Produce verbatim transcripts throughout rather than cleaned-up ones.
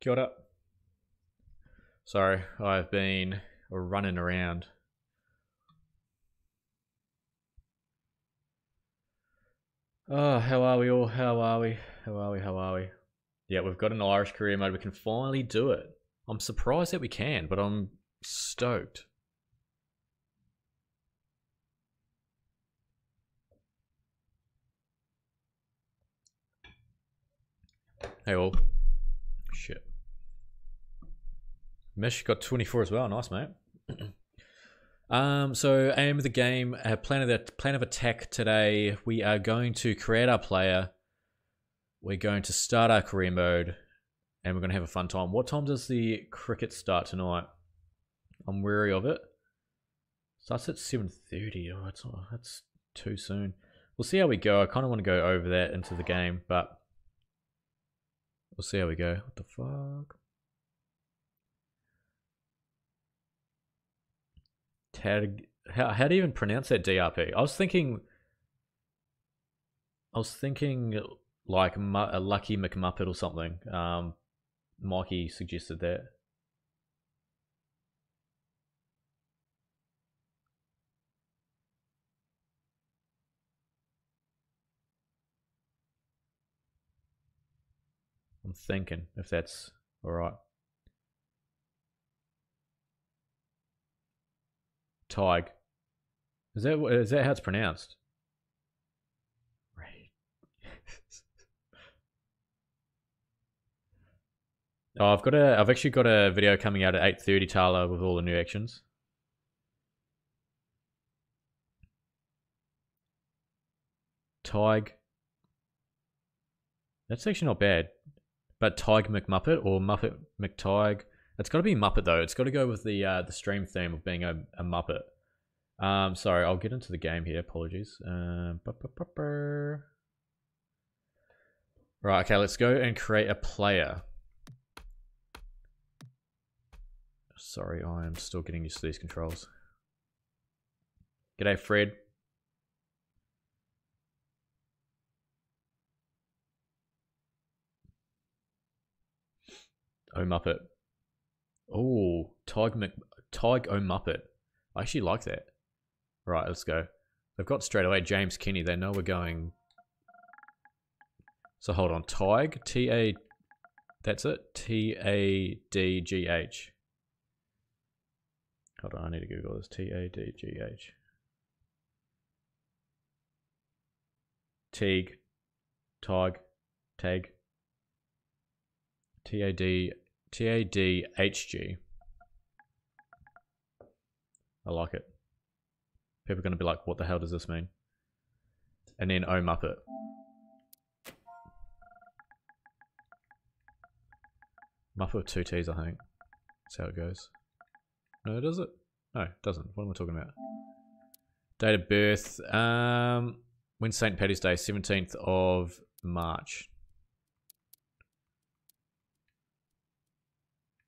Kia ora. Sorry, I've been running around. Oh, how are we all? How are we? How are we? How are we? Yeah, we've got an Irish career mode. We can finally do it. I'm surprised that we can, but I'm stoked. Hey all. Shit. Mesh got twenty-four as well. Nice, mate. um, so aim of the game, uh, plan of the plan of attack today. We are going to create our player. We're going to start our career mode, and we're going to have a fun time. What time does the cricket start tonight? I'm wary of it. Starts at seven thirty. Oh, that's oh, that's too soon. We'll see how we go. I kind of want to go over that into the game, but. We'll see how we go. What the fuck? Tadhg. How, how do you even pronounce that D R P? I was thinking... I was thinking like a Lucky McMuppet or something. Um, Mikey suggested that. Thinking if that's all right. Tadhg, is that is that how it's pronounced? Right. oh, I've got a. I've actually got a video coming out at eight thirty, Tala, with all the new actions. Tadhg. That's actually not bad. But Tadhg McMuppet or Muppet McTadhg. It's got to be Muppet though. It's got to go with the uh, the stream theme of being a, a Muppet. Um, sorry, I'll get into the game here. Apologies. Uh, bu -bu -bu -bu. Right, okay, let's go and create a player. Sorry, I am still getting used to these controls. G'day, Fred. O'Muppet. Oh, Tadhg O'Muppet. I actually like that. Right, let's go. They've got straight away James Kenny. They know we're going. So hold on. Tadhg. T A. That's it. T A D G H. Hold on. I need to Google this. T A D G H. Tadhg. Tadhg. Tadhg. T A D T A D H G. I like it. People are going to be like, what the hell does this mean? And then O'Muppet. Muppet with two T's, I think. That's how it goes. No, does it? No, it doesn't. What am I talking about? Date of birth. Um, when's Saint Paddy's Day? seventeenth of March.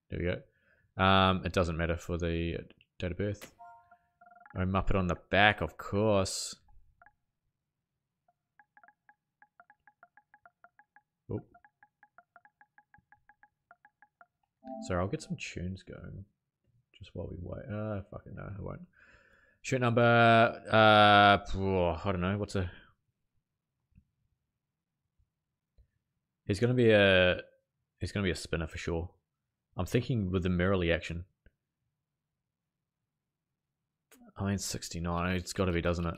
There we go. Um, it doesn't matter for the date of birth. I Muppet on the back, of course. Oh. Sorry, I'll get some tunes going just while we wait. Uh, fucking no, I won't. Shirt number, uh, oh, I don't know, what's a... He's gonna be a, he's gonna be a spinner for sure. I'm thinking with the Murali action. I mean, sixty-nine. It's got to be, doesn't it?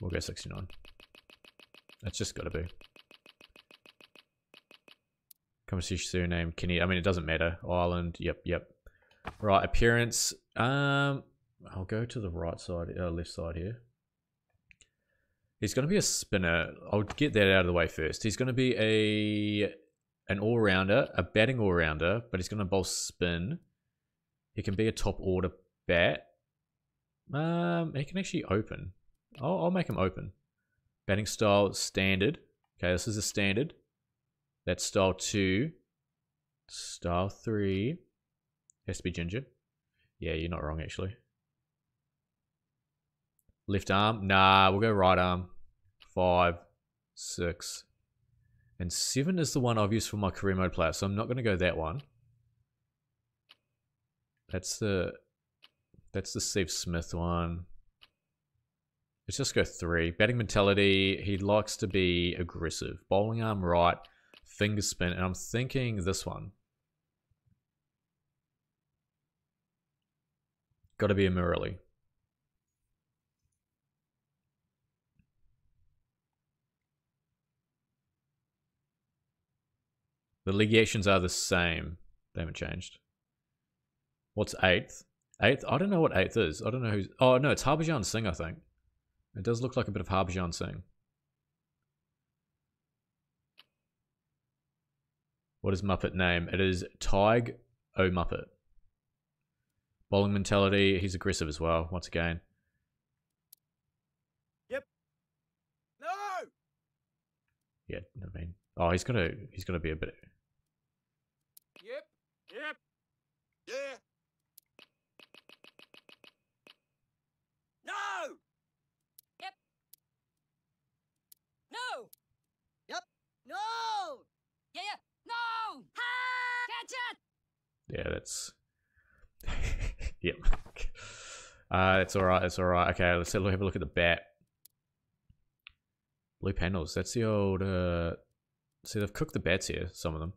We'll go sixty-nine. It's just got to be. Conversation surname, Kenny. I mean, it doesn't matter. Ireland. Yep, yep. Right, appearance. Um, I'll go to the right side, uh, left side here. He's going to be a spinner. I'll get that out of the way first. He's going to be a an all-rounder, a batting all-rounder, but he's going to bowl spin. He can be a top-order bat. Um, he can actually open. I'll, I'll make him open. Batting style, standard. Okay, this is a standard. That's style two. Style three. Has to be ginger. Yeah, you're not wrong, actually. Left arm, nah, we'll go right arm. Five, six, and seven is the one I've used for my career mode player, so I'm not gonna go that one. That's the, that's the Steve Smith one. Let's just go three. Batting mentality, he likes to be aggressive. Bowling arm right, finger spin, and I'm thinking this one. Gotta be a Murali. The legations are the same. They haven't changed. What's eighth? Eighth? I don't know what eighth is. I don't know who's... Oh, no, it's Harbhajan Singh, I think. It does look like a bit of Harbhajan Singh. What is Muppet name? It is Tadhg O'Muppet. Bowling mentality. He's aggressive as well, once again. Yep. No! Yeah, I mean... Oh, he's gonna, he's gonna be a bit... Yep, yep, yeah. No. Yep. No. Yep. No. Yeah, yeah. No. Ha! Catch it. Yeah, that's. Yep. Uh, it's all right. It's all right. Okay, let's have a look at the bat. Blue panels. That's the old. Uh... See, they've cooked the bats here. Some of them.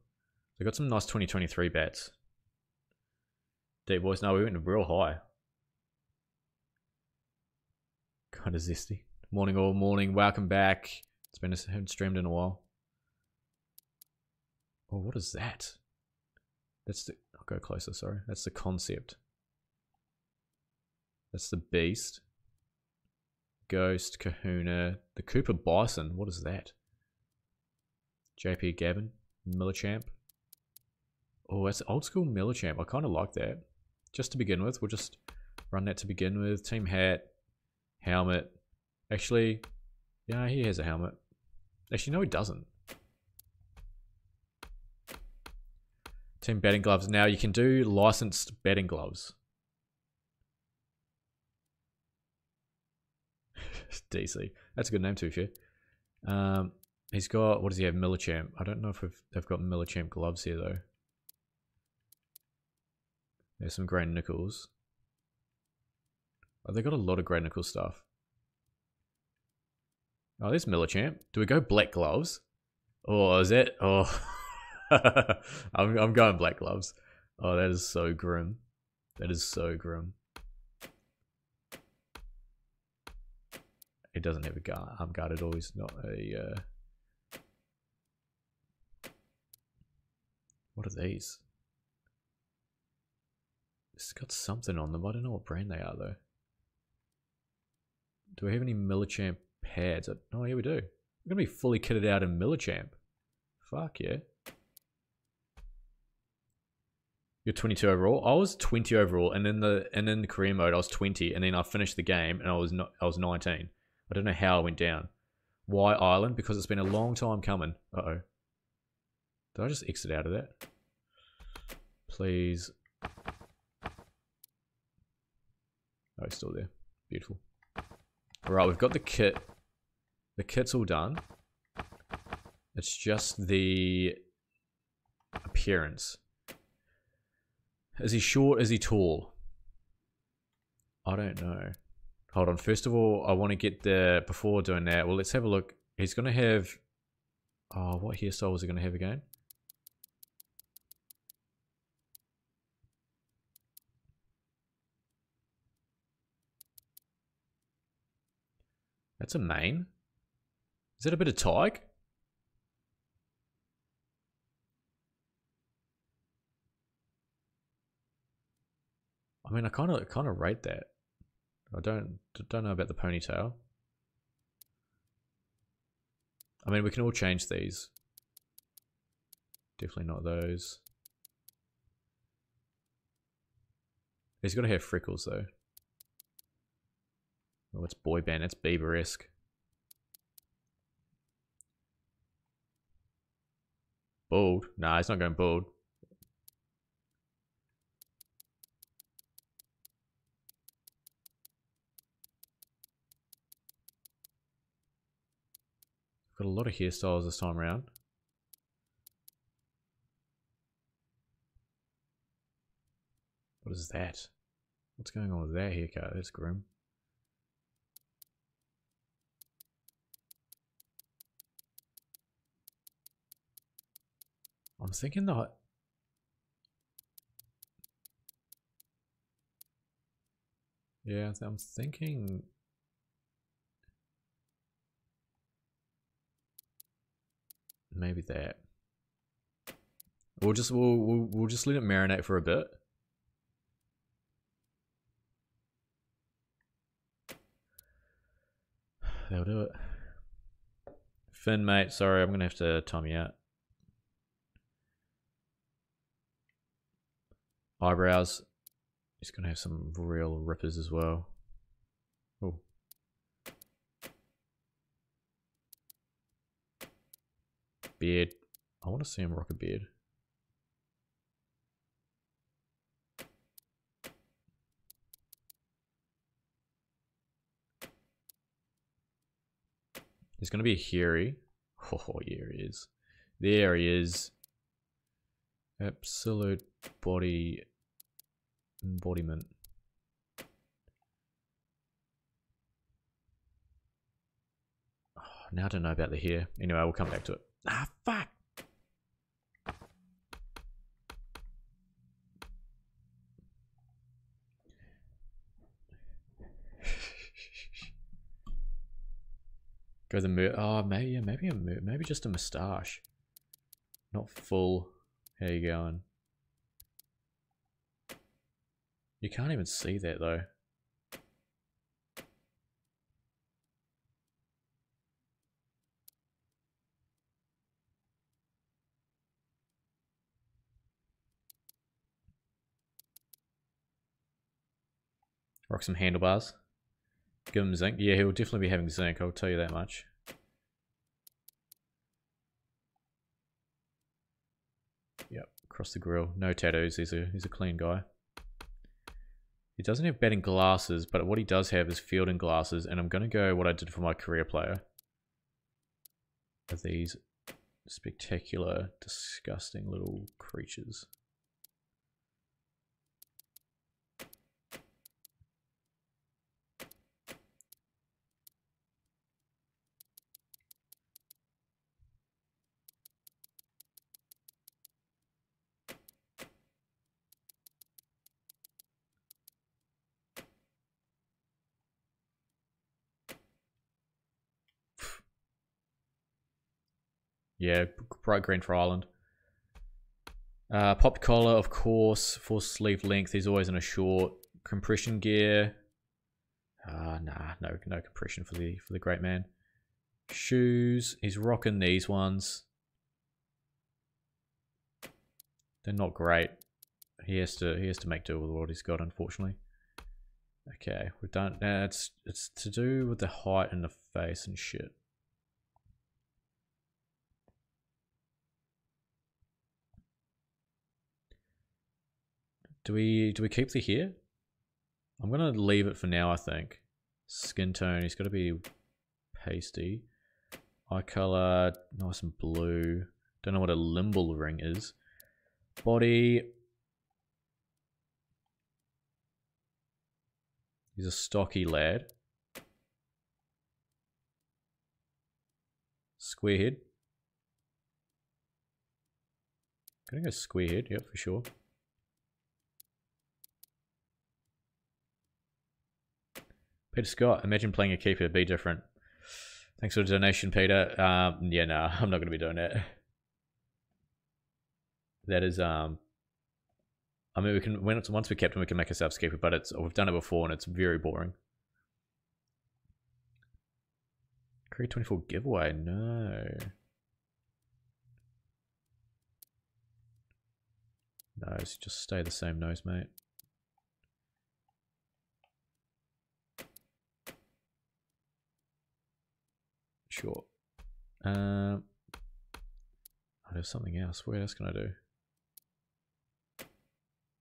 They've got some nice twenty twenty-three bats. Deep boys, no, we went real high. Kind of zesty. Morning all, morning. Welcome back. It's been, I haven't streamed in a while. Oh, what is that? That's the, I'll go closer, sorry. That's the concept. That's the beast. Ghost, Kahuna, the Cooper Bison. What is that? J P Gavin, Millichamp. Oh, that's old school Millichamp. I kind of like that. Just to begin with, we'll just run that to begin with. Team hat, helmet. Actually, yeah, he has a helmet. Actually, no, he doesn't. Team betting gloves. Now you can do licensed betting gloves. D C. That's a good name too, shit. Um, he's got, what does he have? Millichamp. I don't know if we've, they've got Millichamp gloves here though. There's some Grey Nichols. Oh, they got a lot of Grey Nichols stuff. Oh, there's Millichamp. Do we go black gloves? Oh, is that? Oh, I'm, I'm going black gloves. Oh, that is so grim. That is so grim. He doesn't have a guard, arm guard at all. He's not a, uh... what are these? It's got something on them. I don't know what brand they are though. Do we have any Millichamp pads? Oh yeah, we do. We're gonna be fully kitted out in Millichamp. Fuck yeah. You're twenty-two overall. I was twenty overall, and in the and in the career mode I was twenty, and then I finished the game and I was not I was nineteen. I don't know how I went down. Why Ireland? Because it's been a long time coming. Uh oh. Did I just exit out of that? Please. Oh, he's still there. Beautiful. Alright, we've got the kit. The kit's all done. It's just the appearance. Is he short? Is he tall? I don't know. Hold on. First of all, I want to get there before doing that. Well, let's have a look. He's going to have... Oh, what hairstyle is he going to have again? That's a mane. Is that a bit of Tadhg? I mean, I kind of kind of rate that. I don't don't know about the ponytail. I mean, we can all change these. Definitely not those. He's got to have freckles though. Oh, it's boy band. It's Bieber-esque. Bald? Nah, he's not going bald. Got a lot of hairstyles this time around. What is that? What's going on with that haircut? That's grim. I'm thinking that yeah, I'm thinking maybe that. We'll just we'll we'll, we'll just let it marinate for a bit. That'll do it. Finn, mate, sorry, I'm gonna have to time you out. Eyebrows. He's gonna have some real rippers as well. Oh. Beard. I want to see him rock a beard. He's gonna be a hairy. Oh, here he is. There he is. Absolute body embodiment. Oh, now I don't know about the hair. Anyway, we'll come back to it. Ah, fuck! Go the mur- oh, maybe, yeah, maybe a mur- maybe just a moustache. Not full. How you going? You can't even see that though. Rock some handlebars. Give him zinc. Yeah, he'll definitely be having zinc, I'll tell you that much. across the grill. No tattoos. He's a he's a clean guy. He doesn't have batting glasses, but what he does have is fielding glasses. And I'm going to go what I did for my career player. Of these spectacular, disgusting little creatures. Yeah, bright green for Ireland. Uh, popped collar, of course. Full sleeve length. He's always in a short. Compression gear. Uh, nah, no, no compression for the for the great man. Shoes. He's rocking these ones. They're not great. He has to he has to make do with what he's got, unfortunately. Okay, we've done. Uh, it's it's to do with the height and the face and shit. Do we do we keep the hair? I'm gonna leave it for now, I think. Skin tone, he's gotta be pasty. Eye colour, nice and blue. Don't know what a limbal ring is. Body. He's a stocky lad. Square head. Gonna go square head, yep, for sure. Peter Scott, imagine playing a keeper, be different. Thanks for the donation, Peter. Um, yeah, no, nah, I'm not going to be doing that. That is, um, I mean, we can when it's, once we kept him, we can make ourselves keeper, but it's we've done it before and it's very boring. Cricket twenty-four giveaway, no. Nose, just stay the same nose, mate. Sure. Um, I have something else. What else can I do?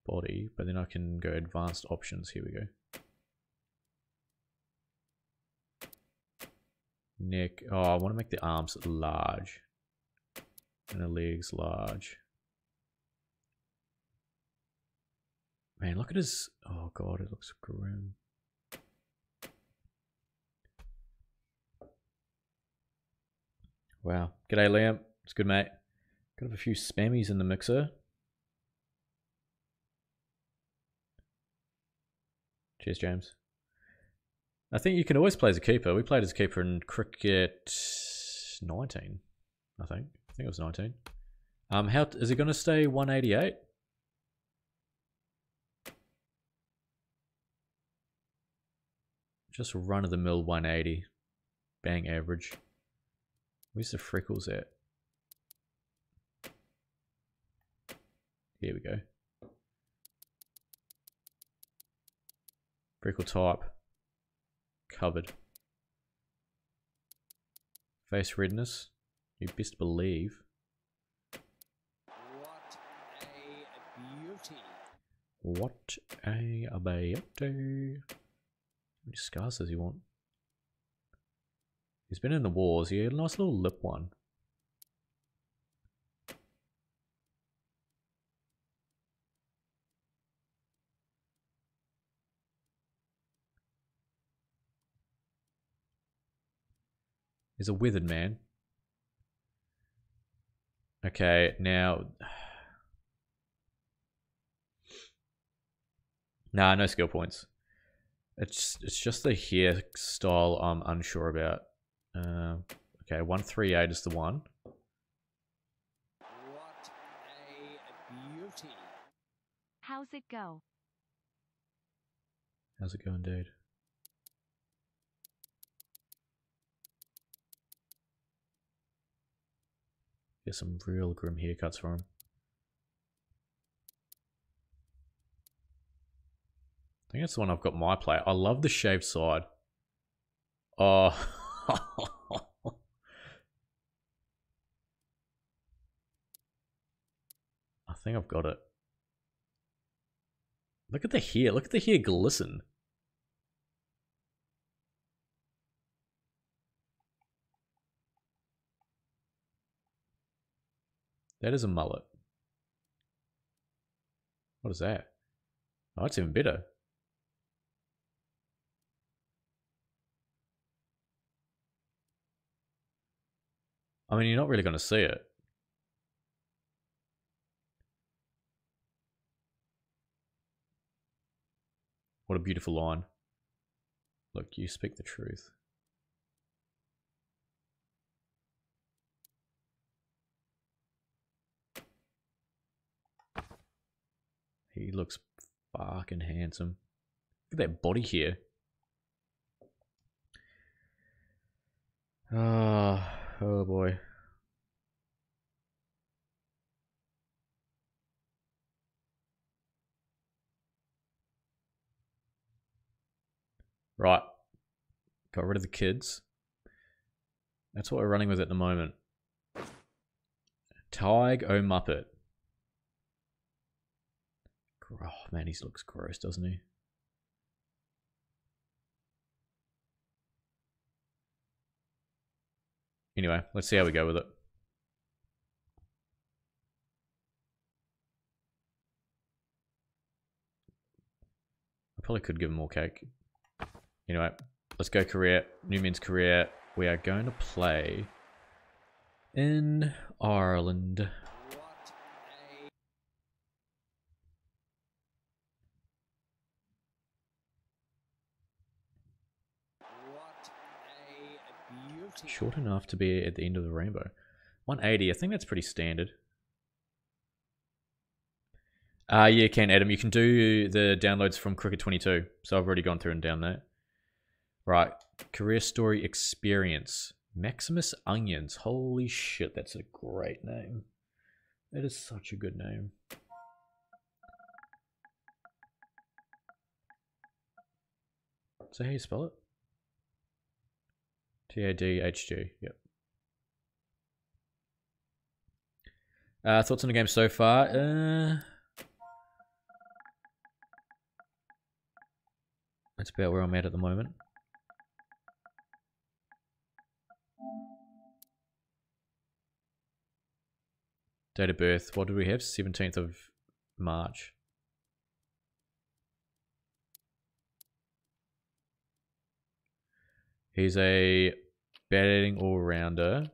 Body, but then I can go advanced options. Here we go. Neck. Oh, I want to make the arms large and the legs large. Man, look at his. Oh god, it looks grim. Wow. G'day, Liam. It's good, mate. Got a few spammies in the mixer. Cheers, James. I think you can always play as a keeper. We played as a keeper in cricket nineteen, I think. I think it was nineteen. Um, how is it going to stay one eighty-eight? Just run-of-the-mill one eighty. Bang average. Where's the freckles at? Here we go. Freckle type. Covered. Face redness. You best believe. What a beauty. What a beauty. How many scars does he want? He's been in the wars. He had a nice little lip one. He's a withered man. Okay, now... Nah, no skill points. It's, it's just the hair style I'm unsure about. Uh, okay, one three eight is the one. What a beauty. How's it go? How's it going, dude? Get some real grim haircuts for him. I think that's the one I've got my play. I love the shaved side. Oh... I think I've got it. Look at the hair. Look at the hair glisten. That is a mullet. What is that? Oh, it's even better. I mean, you're not really going to see it. What a beautiful line. Look, you speak the truth. He looks fucking handsome. Look at that body here. Oh, oh boy. Right. Got rid of the kids. That's what we're running with at the moment. Tadhg O'Muppet. Oh man, he looks gross, doesn't he? Anyway, let's see how we go with it. I probably could give him more cake. Anyway, let's go career. New men's career. We are going to play in Ireland. Short enough to be at the end of the rainbow. one eighty, I think that's pretty standard. Uh, yeah, you can, Adam. You can do the downloads from cricket twenty-two. So I've already gone through and down that. Right, career story experience. Maximus Onions. Holy shit, that's a great name. That is such a good name. Is that how you spell it? T A D H G, yep. Uh, thoughts on the game so far? Uh, that's about where I'm at at the moment. Date of birth, what did we have? seventeenth of March. He's a batting all-rounder.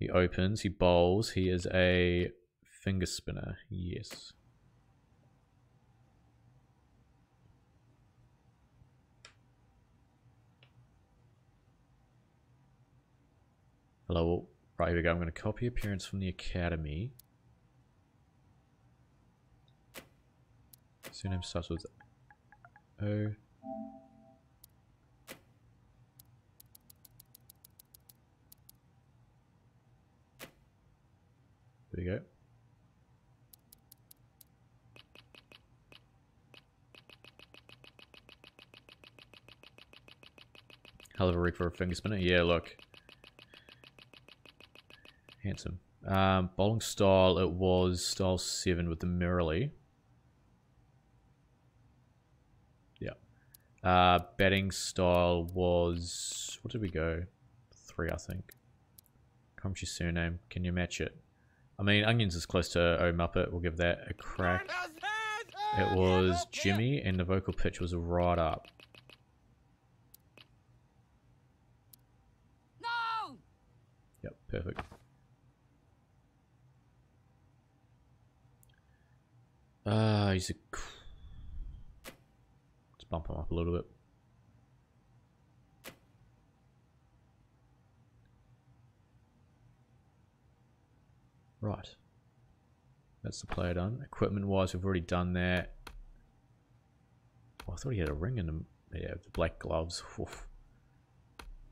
He opens, he bowls, he is a finger spinner, yes. Hello, right, here we go. I'm going to copy appearance from the academy. Surname starts with O. There you go. Hell of a read for a finger spinner. Yeah, look. Handsome. Um, bowling style, it was style seven with the Murali. Yeah. Uh, batting style was... What did we go? Three, I think. Commentary surname. Can you match it? I mean, Onions is close to O'Muppet. We'll give that a crack. It was Jimmy, and the vocal pitch was right up. No. Yep, perfect. Ah, uh, he's a. Let's bump him up a little bit. Right, that's the player done. Equipment-wise, we've already done that. Oh, I thought he had a ring in him. Yeah, the black gloves. Oof.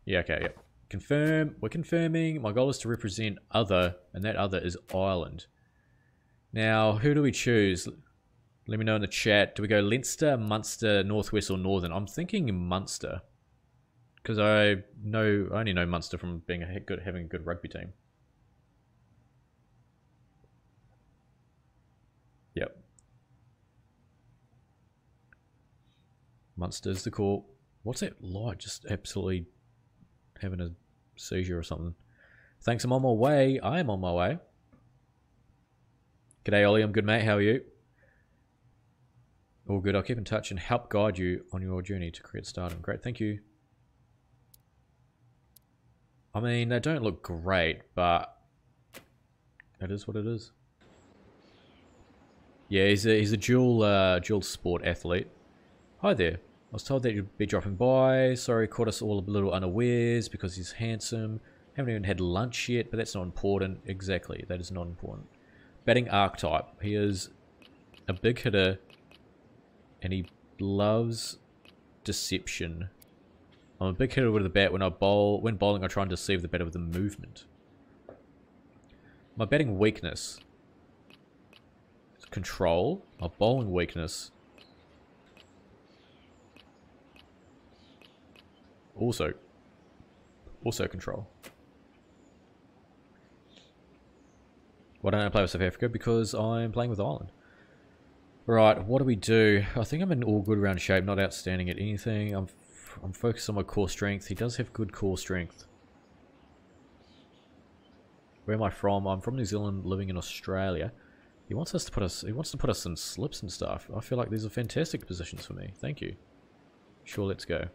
Yeah, okay, yep. Confirm. We're confirming. My goal is to represent other, and that other is Ireland. Now, who do we choose? Let me know in the chat. Do we go Leinster, Munster, Northwest, or Northern? I'm thinking Munster, because I know I only know Munster from being a good having a good rugby team. Yep. Munster's the call. What's it like? Just absolutely having a seizure or something. Thanks, I'm on my way. I am on my way. G'day, Ollie. I'm good, mate. How are you? All good. I'll keep in touch and help guide you on your journey to cricket stardom. Great. Thank you. I mean, they don't look great, but it is what it is. Yeah, he's a, he's a dual, uh, dual sport athlete. Hi there. I was told that you'd be dropping by. Sorry, caught us all a little unawares because he's handsome. Haven't even had lunch yet, but that's not important. Exactly, that is not important. Batting archetype. He is a big hitter, and he loves deception. I'm a big hitter with the bat. When I bowl, when bowling, I try and deceive the batter with the movement. My batting weakness is control. My bowling weakness also also control. Why don't I play with South Africa? Because I'm playing with Ireland. Right, what do we do? I think I'm in all good round shape, not outstanding at anything. I'm I'm focused on my core strength. He does have good core strength. Where am I from? I'm from New Zealand, living in Australia. He wants us to put us he wants to put us in slips and stuff. I feel like these are fantastic positions for me. Thank you. Sure, let's go.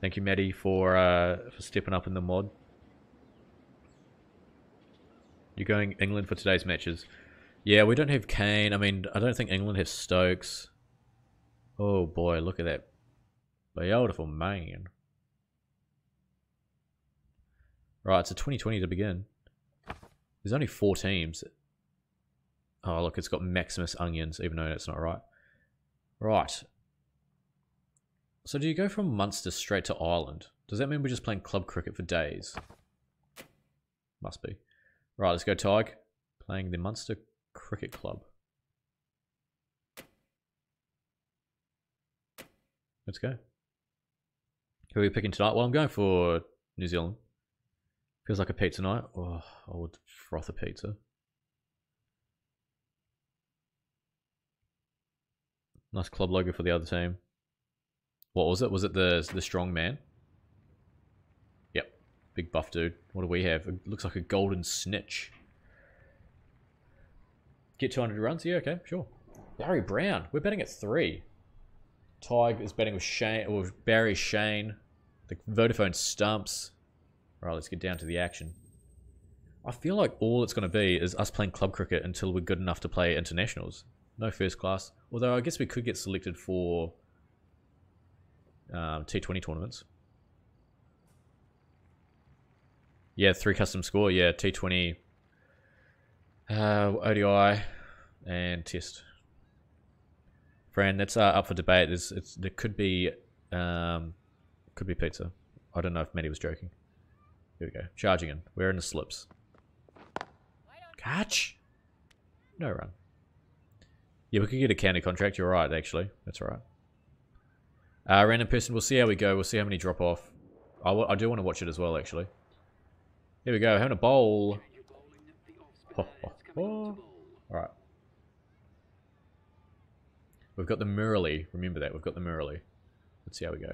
Thank you, Maddie, for uh, for stepping up in the mod. You're going England for today's matches. Yeah, we don't have Kane. I mean, I don't think England have Stokes. Oh boy, look at that. Beautiful, man. Right, it's a twenty twenty to begin. There's only four teams. Oh, look, it's got Maximus Onions, even though that's not right. Right. So do you go from Munster straight to Ireland? Does that mean we're just playing club cricket for days? Must be. Right, let's go Tadhg. Playing the Munster Cricket Club. Let's go. Who are we picking tonight? Well, I'm going for New Zealand. Feels like a pizza night. Oh, I would froth a pizza. Nice club logo for the other team. What was it? Was it the the strong man? Yep. Big buff dude. What do we have? It looks like a golden snitch. Get two hundred runs? Yeah, okay, sure. Barry Brown. We're batting at three. Tadhg is batting with Shane, or Barry Shane. The Vodafone stumps. Alright, let's get down to the action. I feel like all it's going to be is us playing club cricket until we're good enough to play internationals. No first class. Although I guess we could get selected for... Um, T twenty tournaments. Yeah, three custom score. Yeah, T twenty, uh, O D I, and Test. Fran, that's uh, up for debate. There's, it's, there could be, um, could be pizza. I don't know if Maddie was joking. Here we go. Charging in. We're in the slips. Catch. No run. Yeah, we could get a county contract. You're right, actually. That's all right. Uh, random person, we'll see how we go, we'll see how many drop off. I, w I do want to watch it as well, actually. Here we go, having a bowl. Oh, oh, oh. Alright. We've got the Murali, remember that, we've got the Murali. Let's see how we go.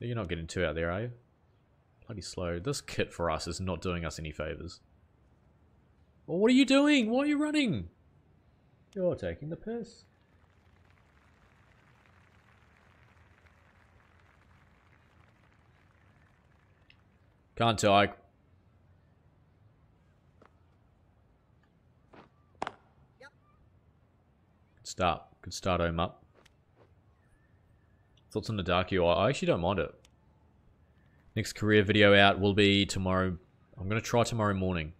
You're not getting two out there, are you? Bloody slow. This kit for us is not doing us any favours. Well, what are you doing? Why are you running? You're taking the piss. Can't Tadhg. Yep. Good start. Good start, O'Muppet. Thoughts on the dark U I? I actually don't mind it. Next career video out will be tomorrow. I'm going to try tomorrow morning.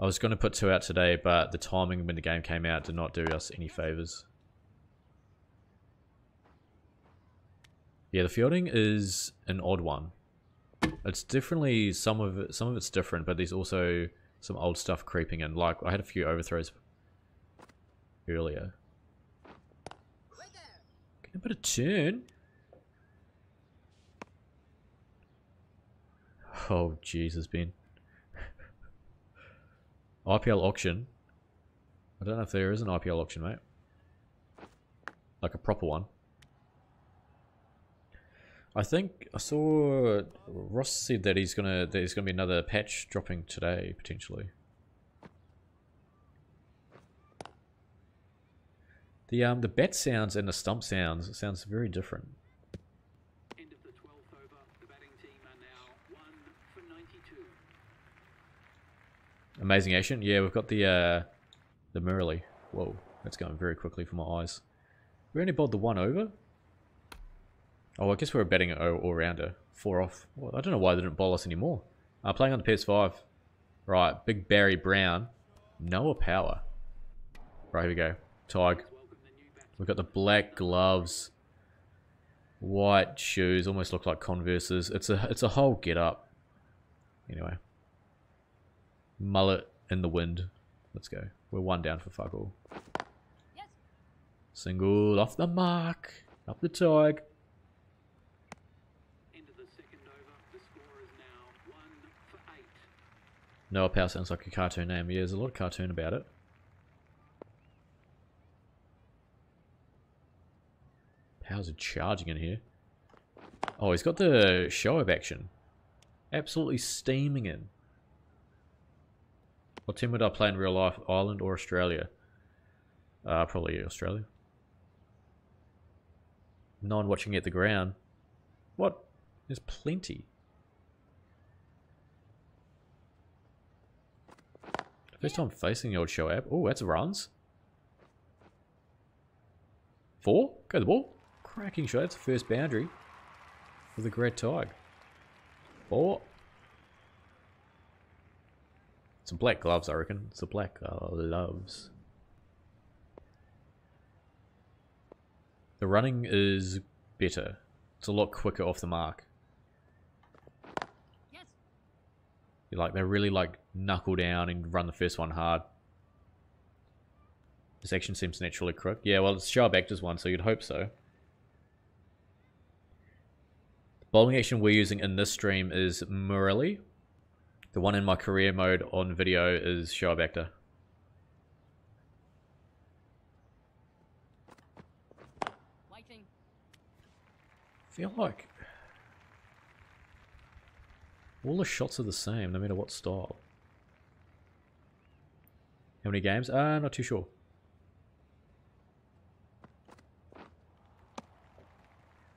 I was going to put two out today, but the timing when the game came out did not do us any favours. Yeah, the fielding is an odd one. It's definitely, some of it, some of it's different, but there's also some old stuff creeping in. Like, I had a few overthrows earlier. A bit of turn. Oh, jeez, there's been... I P L auction. I don't know if there is an I P L auction, mate. Like a proper one. I think I saw Ross said that he's gonna there's gonna be another patch dropping today potentially. The um the bat sounds and the stump sounds, it sounds very different. End of the twelfth over, the batting team are now one for ninety-two. Amazing action. Yeah, we've got the uh the Murali. Whoa, that's going very quickly for my eyes. We only bowled the one over. Oh, I guess we're batting an all-rounder. Four off. Well, I don't know why they didn't bowl us anymore. Uh, playing on the P S five. Right, big Barry Brown. Noah Power. Right, here we go. Tadhg. We've got the black gloves. White shoes. Almost look like Converses. It's a, it's a whole get-up. Anyway. Mullet in the wind. Let's go. We're one down for fuck all. Yes. Single off the mark. Up the Tadhg. Noah Power sounds like a cartoon name. Yeah, there's a lot of cartoon about it. Power's charging in here. Oh, he's got the show of action. Absolutely steaming in. What team would I play in real life? Ireland or Australia? Uh, probably Australia. No one watching at the ground. What? There's plenty. First time facing the old show app. Oh, that's runs. Four. Go the ball. Cracking shot. That's the first boundary for the great Tadhg. Four. Some black gloves, I reckon. It's the black gloves. The running is better. It's a lot quicker off the mark. Like they really like knuckle down and run the first one hard. This action seems naturally crook. Yeah, well it's sharp actors one, so you'd hope so. The bowling action we're using in this stream is Murali. The one in my career mode on video is Sharp Actor. Waiting. Feel like all the shots are the same, no matter what style. How many games? Ah, uh, not too sure.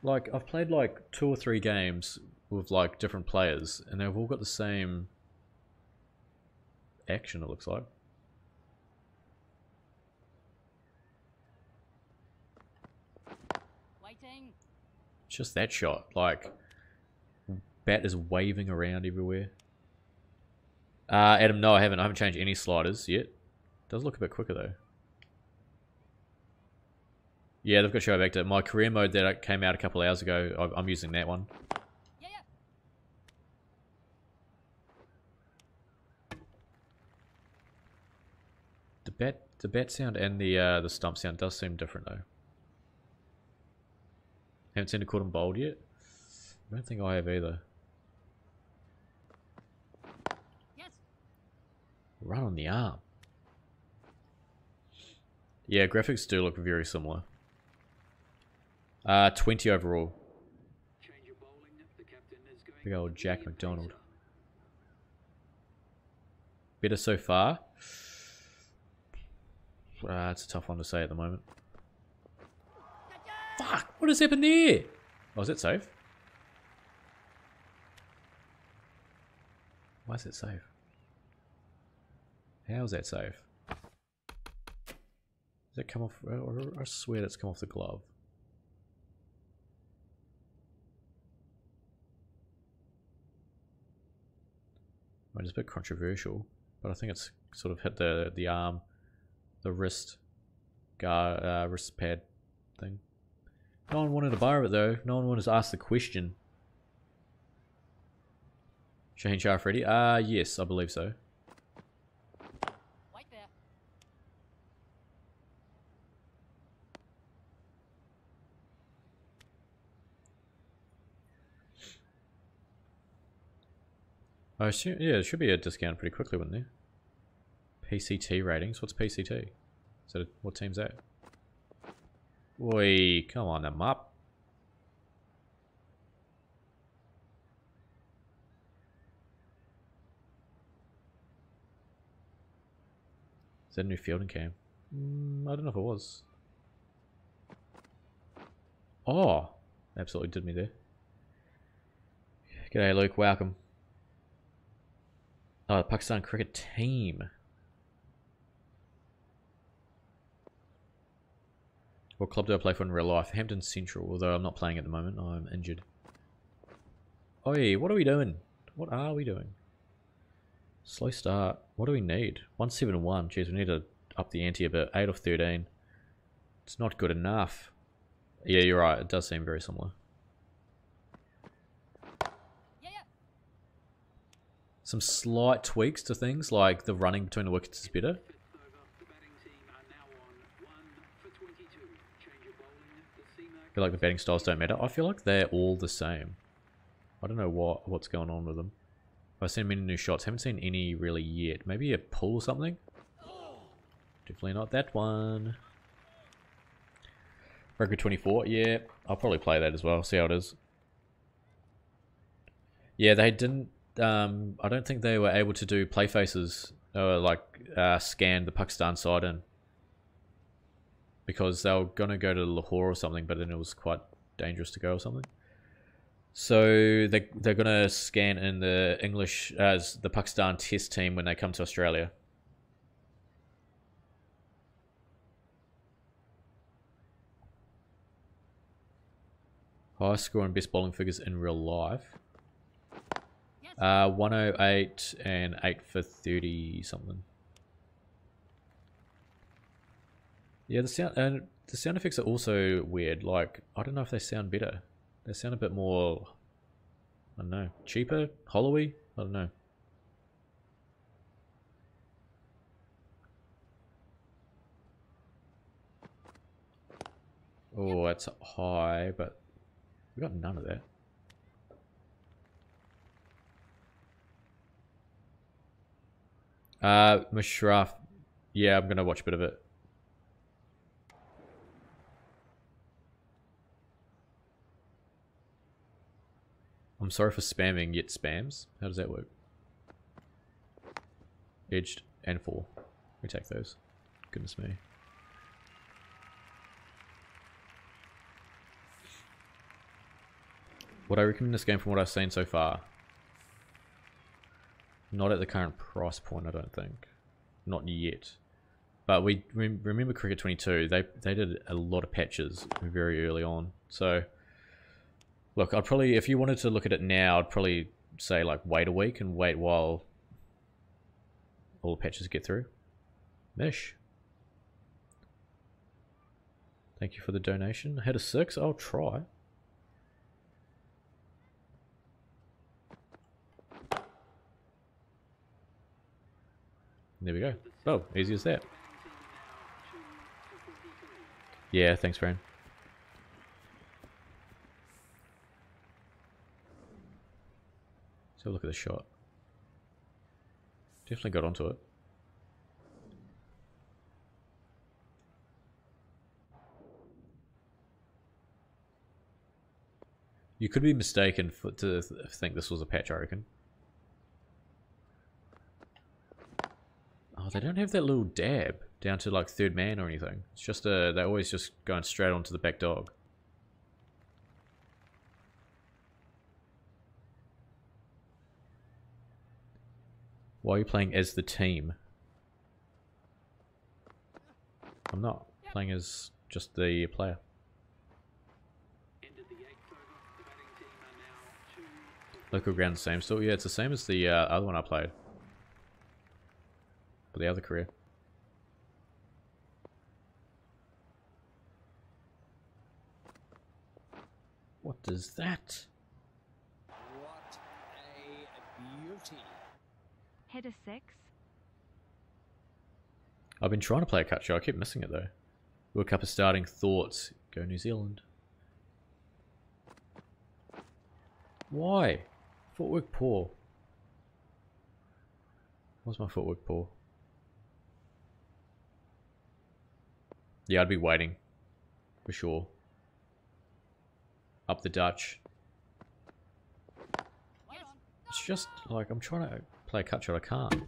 Like, I've played like two or three games with like different players, and they've all got the same action, it looks like. Waiting. It's just that shot, like... Bat is waving around everywhere. Uh, Adam, no, I haven't. I haven't changed any sliders yet. Does look a bit quicker, though. Yeah, they've got show back to my career mode that came out a couple hours ago. I'm using that one. Yeah, yeah. The bat, the bat sound and the uh, the stump sound does seem different, though. Haven't seen it caught and bowled yet. I don't think I have either. Run on the arm. Yeah, graphics do look very similar. Uh, twenty overall. Big old Jack McDonald. Better so far. Uh, it's a tough one to say at the moment. Fuck! What has happened there? Oh, is it safe? Why is it safe? How's that safe? Does it come off? I swear that's come off the glove. I mean, it's a bit controversial, but I think it's sort of hit the the arm, the wrist, guard, uh, wrist pad thing. No one wanted to borrow it though. No one wanted to ask the question. Shaheen Sharif ready? Ah, uh, yes, I believe so. Wait there. I assume, yeah, it should be a discount pretty quickly, wouldn't there? P C T ratings. What's P C T? So what team's that? Oi, come on, them up. Is that a new fielding cam? Mm, I don't know if it was. Oh, absolutely did me there. G'day, Luke. Welcome. Oh, the Pakistan cricket team. What club do I play for in real life? Hampton Central, although I'm not playing at the moment. I'm injured. Oi, what are we doing? What are we doing? Slow start. What do we need? one seven one. Jeez, we need to up the ante a bit. eight off thirteen. It's not good enough. Yeah, you're right. It does seem very similar. Yeah. Some slight tweaks to things, like the running between the wickets is better. I feel like the batting styles don't matter. I feel like they're all the same. I don't know what what's going on with them. I've seen many new shots. Haven't seen any really yet. Maybe a pull or something? Oh. Definitely not that one. Record twenty-four, yeah, I'll probably play that as well, see how it is. Yeah, they didn't, um, I don't think they were able to do play faces, or like, uh, scan the Pakistan side in. Because they were going to go to Lahore or something, but then it was quite dangerous to go or something. So, they, they're going to scan in the English, as the Pakistan test team when they come to Australia. Highest score and best bowling figures in real life. Uh, one oh eight and eight for thirty something. Yeah, the sound and the sound effects are also weird. Like, I don't know if they sound better. They sound a bit more, I don't know, cheaper, hollowy. I don't know. Oh, that's high, but. We got none of that. Uh, Mushraf. Yeah, I'm going to watch a bit of it. I'm sorry for spamming, yet spams. How does that work? Edged and four. We take those. Goodness me. Would I recommend this game from what I've seen so far? Not at the current price point, I don't think. Not yet. But we remember Cricket twenty-two, they they did a lot of patches very early on. So, look, I'd probably, if you wanted to look at it now, I'd probably say like wait a week and wait while all the patches get through. Mish. Thank you for the donation. I had a six, I'll try. There we go. Oh, easy as that. Yeah, thanks, friend. Let's have a look at the shot. Definitely got onto it. You could be mistaken for, to th- think this was a patch, I reckon. Oh, they don't have that little dab down to like third man or anything. It's just a, they're always just going straight onto the back dog. Why are you playing as the team? I'm not playing as just the player. Local ground the same still? Yeah, it's the same as the uh, other one I played. For the other career. What is that? What a beauty. Header six. I've been trying to play a cut show, I keep missing it though. World Cup is starting, thoughts. Go New Zealand. Why? Footwork poor. What's my forward pull? Yeah, I'd be waiting. For sure. Up the Dutch. It's just like I'm trying to play a cut shot. I can't.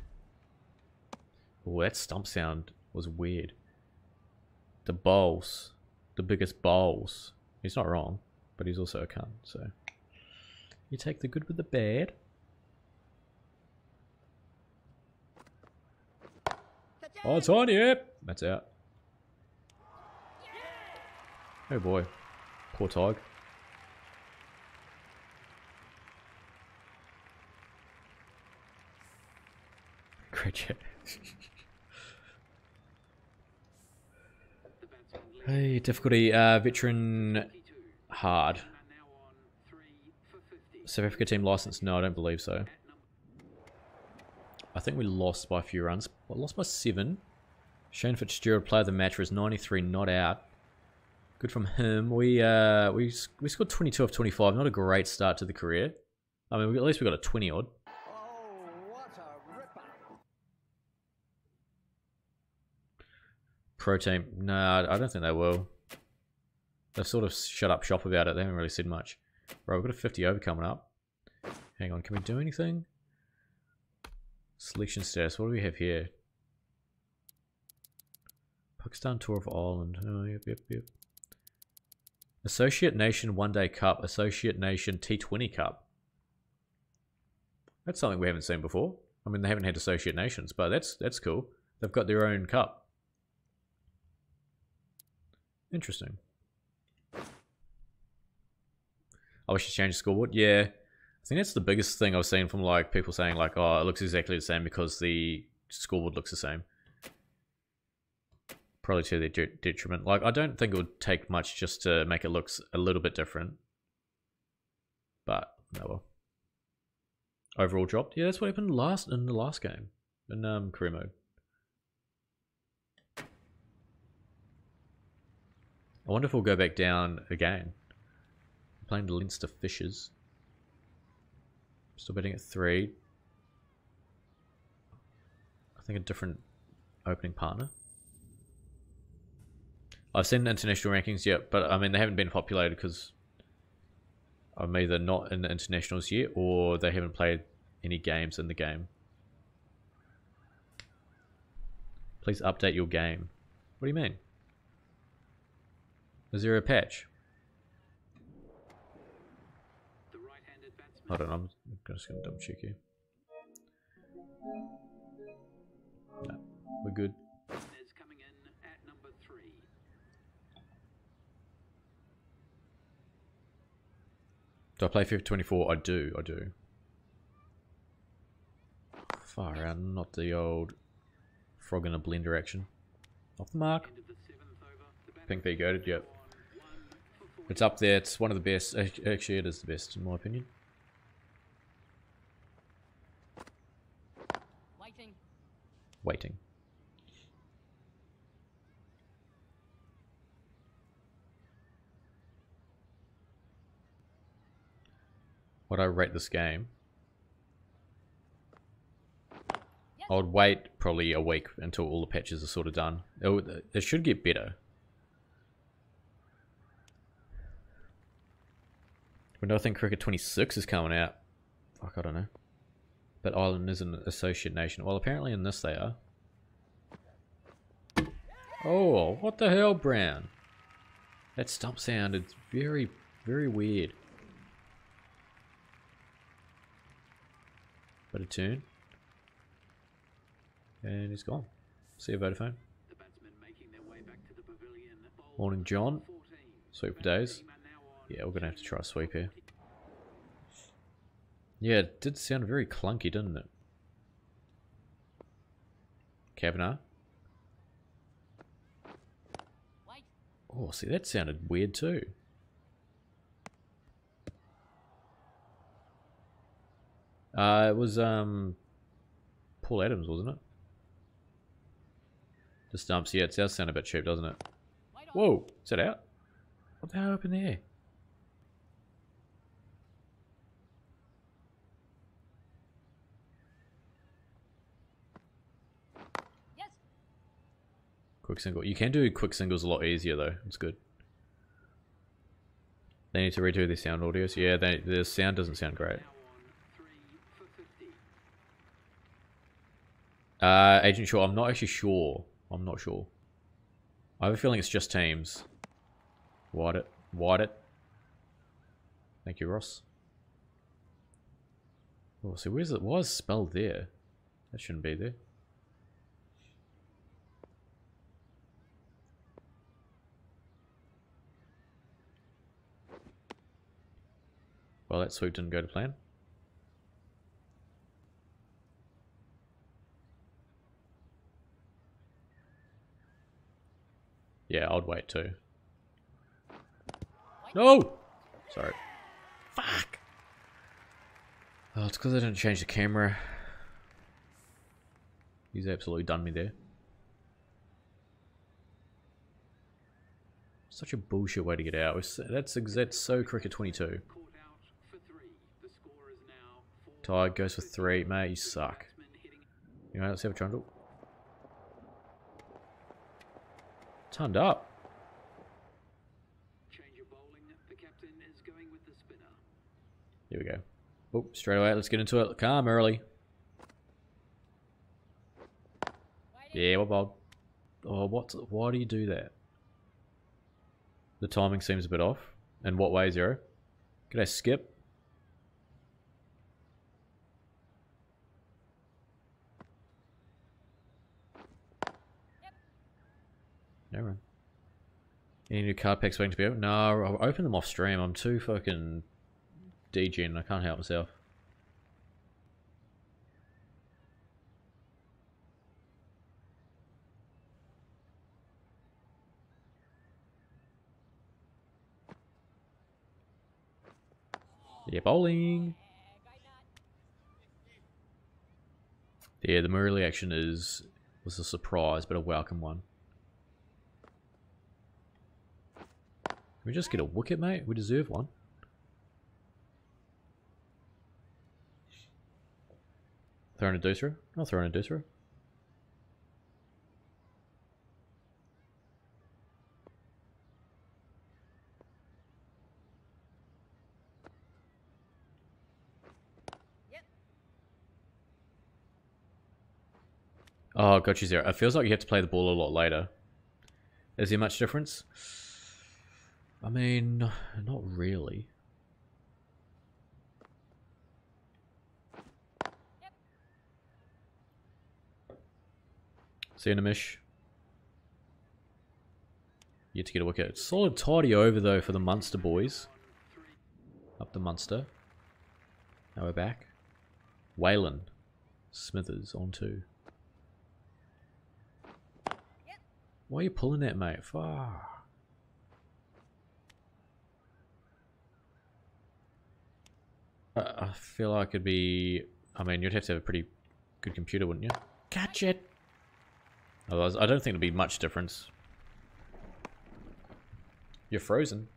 Oh, that stump sound was weird. The bowls. The biggest bowls. He's not wrong, but he's also a cunt, so. You take the good with the bad. Oh, it's on, yep! That's out. Oh boy. Poor Tadhg. Great chat. Hey, difficulty, uh, veteran hard. South Africa team license? No, I don't believe so. I think we lost by a few runs. Well, lost by seven. Shane Fitzgerald, player of the match, was ninety-three, not out. Good from him. We uh we we scored twenty-two of twenty-five. Not a great start to the career. I mean, we, at least we got a twenty odd. Oh, what a ripper. Pro team? Nah, I don't think they will. They've sort of shut up shop about it. They haven't really said much. Right, we've got a fifty over coming up. Hang on, can we do anything? Selection status. What do we have here? Pakistan tour of Ireland. Oh, yep, yep, yep. Associate Nation One Day Cup, Associate Nation T twenty Cup. That's something we haven't seen before. I mean, they haven't had Associate Nations, but that's that's cool. They've got their own cup. Interesting. I wish you changed the scoreboard. Yeah, I think that's the biggest thing I've seen from like people saying like, oh, it looks exactly the same because the scoreboard looks the same. Probably to their de detriment. Like, I don't think it would take much just to make it look a little bit different. But, no, well. Overall dropped. Yeah, that's what happened last in the last game. In um, career mode. I wonder if we'll go back down again. I'm playing the Leinster Fishers. Still betting at three. I think a different opening partner. I've seen international rankings yet, but I mean they haven't been populated because I'm either not in the internationals yet or they haven't played any games in the game. Please update your game. What do you mean? Is there a patch? Hold on, I'm just going to double check here. No, we're good. Do I play FIFA twenty-four? I do, I do. Far out, not the old frog in a blender action. Off the mark. Pink V goated, yep. It's up there, it's one of the best. Actually, it is the best, in my opinion. Waiting. Waiting. What I rate this game? I would wait probably a week until all the patches are sort of done. It, would, it should get better. When do I think Cricket twenty-six is coming out? Fuck, I don't know. But Ireland is an associate nation. Well, apparently in this they are. Oh, what the hell, Brown? That stump sounded very, very weird. A turn and he's gone. See you, Vodafone. The batsmen making their way back to the pavilion. Morning, John. Sweep for days. Yeah, we're gonna have to try a sweep here. Yeah, it did sound very clunky, didn't it? Kavanaugh. Oh, see, that sounded weird too. Uh, it was um, Paul Adams, wasn't it? The stumps, yeah, it does sound a bit cheap, doesn't it? Whoa, is that out? What the hell up in there? Quick single. You can do quick singles a lot easier though. It's good. They need to redo their sound audios. Yeah, they, their sound doesn't sound great. Uh, Agent Shaw, I'm not actually sure. I'm not sure. I have a feeling it's just teams. Wide it. Wide it. Thank you, Ross. Oh, so where's it? Why is it spelled there? That shouldn't be there. Well, that sweep didn't go to plan. Yeah, I'd wait too. No! Sorry. Fuck! Oh, it's because I didn't change the camera. He's absolutely done me there. Such a bullshit way to get out. That's, that's so cricket twenty-two. Tadhg goes for three. Mate, you suck. You know, let's have a trundle. Turned up. Change your bowling. The captain is going with the spinner. Here we go. Oh, straight away. Let's get into it. Calm early. Yeah, we're bold. Oh, what? Why do you do that? The timing seems a bit off. In what way, Zero? Could I skip? Run. Any new card packs waiting to be opened? No, I'll open them off stream. I'm too fucking degen. I can't help myself. Yeah, bowling. Yeah, the Murali action is was a surprise, but a welcome one. We just get a wicket, mate. We deserve one. Throw in a deucer. I'll throw in a deucer. Yep. Oh, got you there. It feels like you have to play the ball a lot later. Is there much difference? I mean, not really. Yep. See you in a mish. You have to get a wicket. Solid tidy over though for the Munster boys. Up the Munster. Now we're back. Whalen. Smithers on two. Yep. Why are you pulling that, mate? Fuck. I feel like it'd be... I mean, you'd have to have a pretty good computer, wouldn't you? Catch it! Otherwise, I don't think it'd be much difference. You're frozen.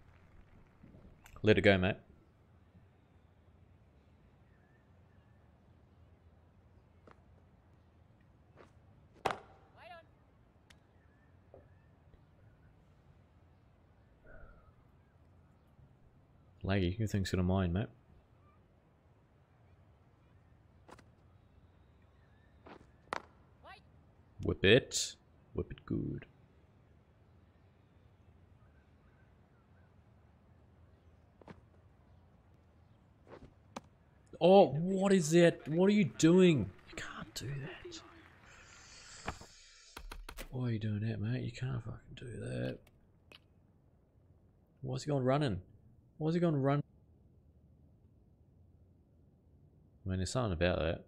Let it go, mate. Laggy, who thinks gonna mind, mate? Whip it. Whip it good. Oh, what is that? What are you doing? You can't do that. Why are you doing that, mate? You can't fucking do that. Why's he going running? Why's he going running? I mean, there's something about that.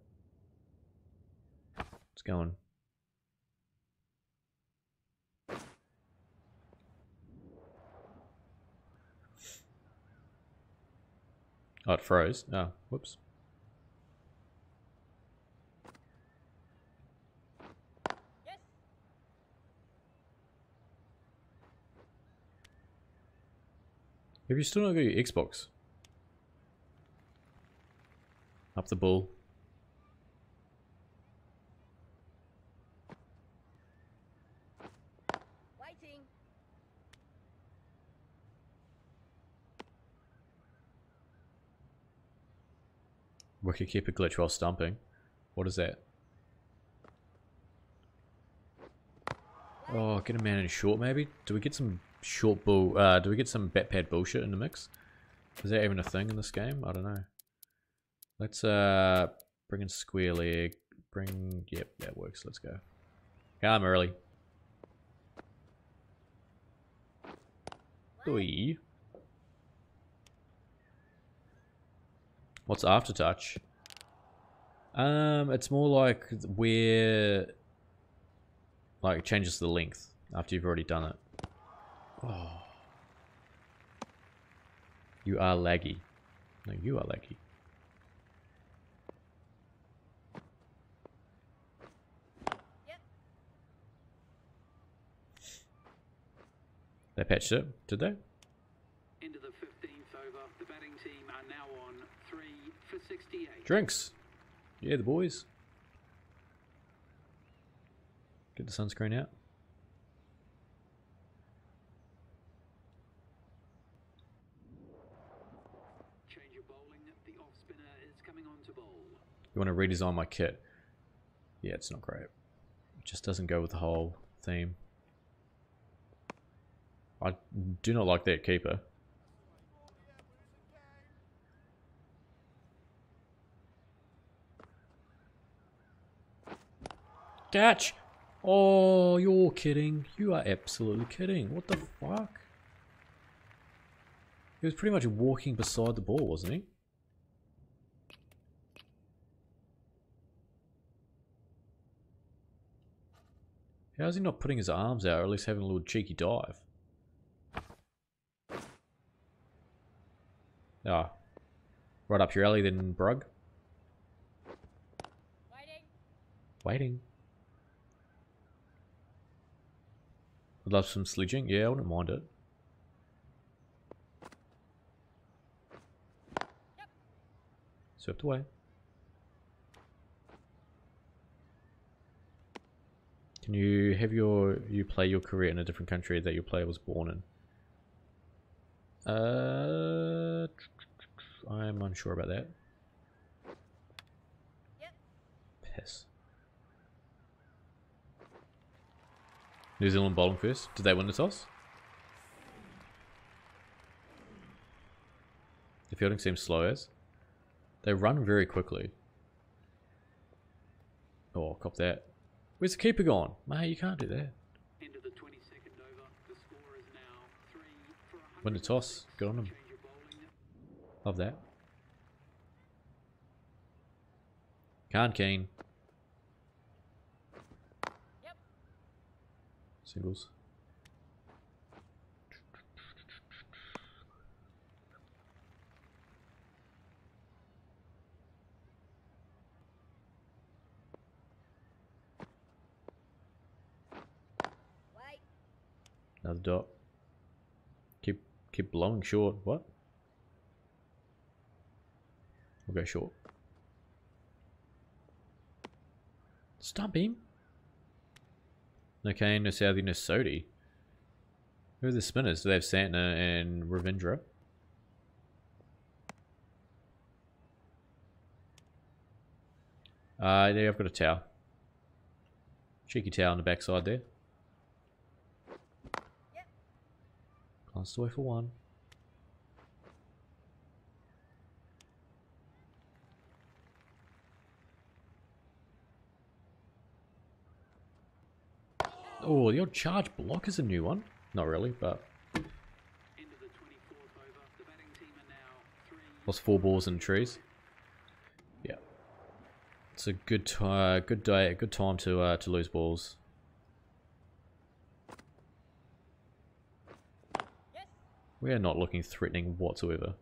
It's going... Oh, it froze. Oh, whoops. Yes. Have you still not got your Xbox? Up the ball. Yep. Wicketkeeper glitch while stumping. What is that? Oh, get a man in short maybe? Do we get some short bull, uh, do we get some bat pad bullshit in the mix? Is that even a thing in this game? I don't know. Let's uh, bring in square leg, bring, yep, that works, let's go. Come early. Oi. What's aftertouch? Um, it's more like where, like it changes the length after you've already done it. Oh. You are laggy. No, you are laggy. Yep. They patched it, did they? Into the fifteenth over, the batting team are now on three for sixty-eight. Drinks. Yeah, the boys. Get the sunscreen out. Change of bowling. The off spinner is coming on to bowl. You want to redesign my kit? Yeah, it's not great. It just doesn't go with the whole theme. I do not like that keeper. Catch! Oh, you're kidding. You are absolutely kidding. What the fuck? He was pretty much walking beside the ball, wasn't he? How's he not putting his arms out, or at least having a little cheeky dive? Ah. Right up your alley then, Brug. Waiting. Waiting. I'd love some sledging. Yeah, I wouldn't mind it. Yep. Swept away. Can you have your you play your career in a different country that your player was born in? Uh, I'm unsure about that. Yep. Piss. New Zealand bowling first. Did they win the toss? The fielding seems slow as. They run very quickly. Oh, cop that. Where's the keeper gone? Mate, you can't do that. End of the twenty-second over. The score is now three for one hundred. Win the toss. Good on them. Love that. Can't keen. Singles. Wait. Another dot. Keep keep blowing short. What? We'll go short. Stump him. No Kane, no Southie, no Sodhi. Who are the spinners? Do they have Santner and Ravindra? Uh, yeah, I've got a towel. Cheeky towel on the backside there. Yep. Glanced away for one. Oh, the old charge block is a new one. Not really, but... Lost four balls in trees. Yeah. It's a good uh, good day, a good time to uh, to lose balls. Yes. We are not looking threatening whatsoever.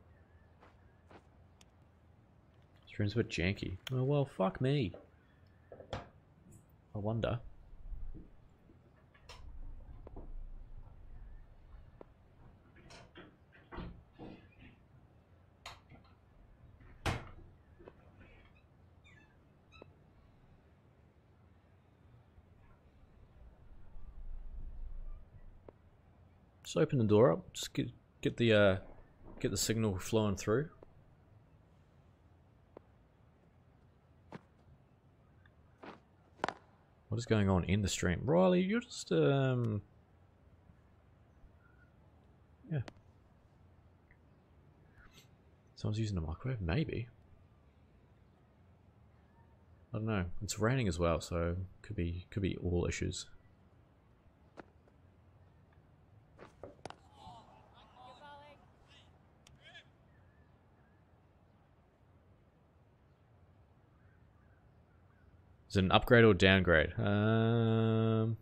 This room's a bit janky. Oh well, fuck me. I wonder. Just open the door up. Just get get the uh, get the signal flowing through. What is going on in the stream? Riley, you're just, um... yeah. Someone's using a microwave? Maybe. I don't know. It's raining as well, so could be could be all issues. Is it an upgrade or downgrade? Um,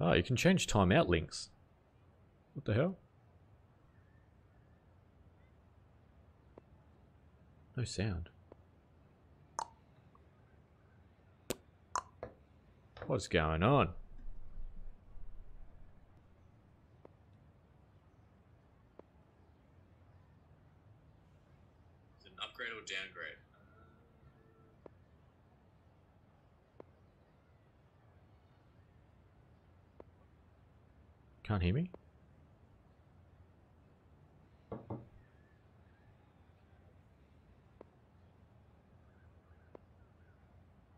oh, you can change timeout links. What the hell? No sound. What's going on? Is it an upgrade or downgrade? Can't hear me?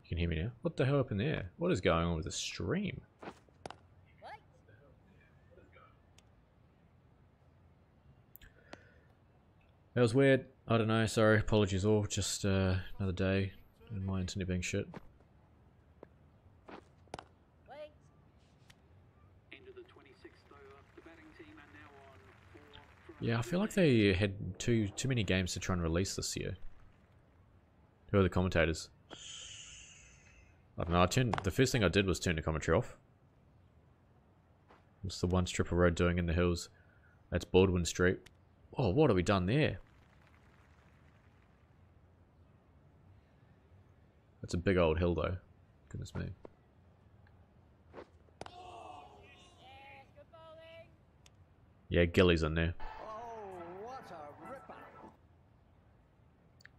You can hear me now? What the hell up in there? What is going on with the stream? What? That was weird. I don't know. Sorry. Apologies all. Just uh, another day and my internet being shit. Yeah, I feel like they had too too many games to try and release this year. Who are the commentators? I don't know, I turned, the first thing I did was turn the commentary off. What's the one strip of road doing in the hills? That's Baldwin Street. Oh, what have we done there? That's a big old hill though. Goodness me. Yeah, Gilly's in there.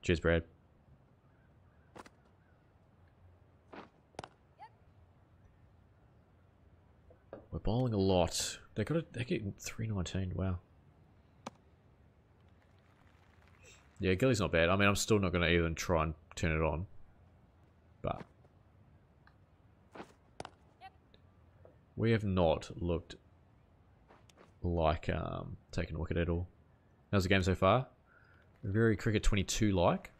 Cheers, Brad. Yep. We're bowling a lot. They got it. They're getting three nineteen. Wow. Yeah, Gilly's not bad. I mean, I'm still not going to even try and turn it on, but yep. We have not looked like um taking a look at it all. How's the game so far? Very cricket twenty-two like.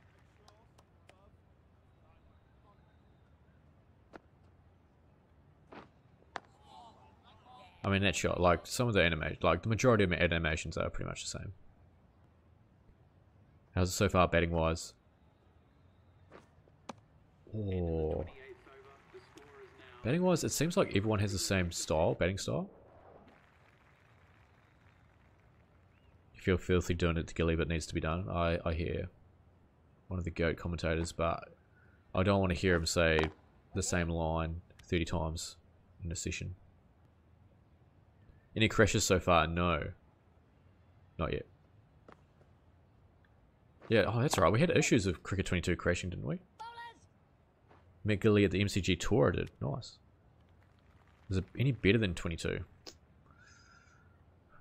I mean that shot, like some of the animation, like the majority of my animations are pretty much the same. How's it so far batting wise? Oh. Batting wise, it seems like everyone has the same style, batting style. Feel filthy doing it to Gilly, but needs to be done. I, I hear one of the GOAT commentators, but I don't want to hear him say the same line thirty times in a session. Any crashes so far? No. Not yet. Yeah, oh, that's alright. We had issues with Cricket twenty-two crashing, didn't we? Met Gilly at the M C G tour, I did. Nice. Is it any better than twenty-two?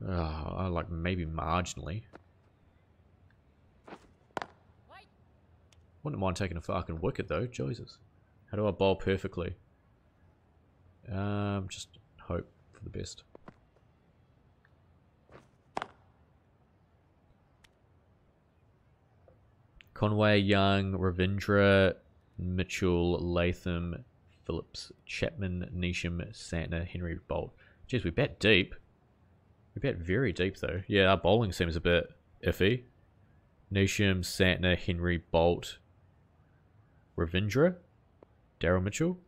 Oh, like maybe marginally. Wouldn't mind taking a fucking wicket though, Jesus. How do I bowl perfectly? Um, just hope for the best. Conway, Young, Ravindra, Mitchell, Latham, Phillips, Chapman, Neesham, Santner, Henry, Bolt. Jeez, we bat deep. We bet very deep though. Yeah, our bowling seems a bit iffy. Neesham, Santner, Henry, Bolt, Ravindra, Daryl Mitchell,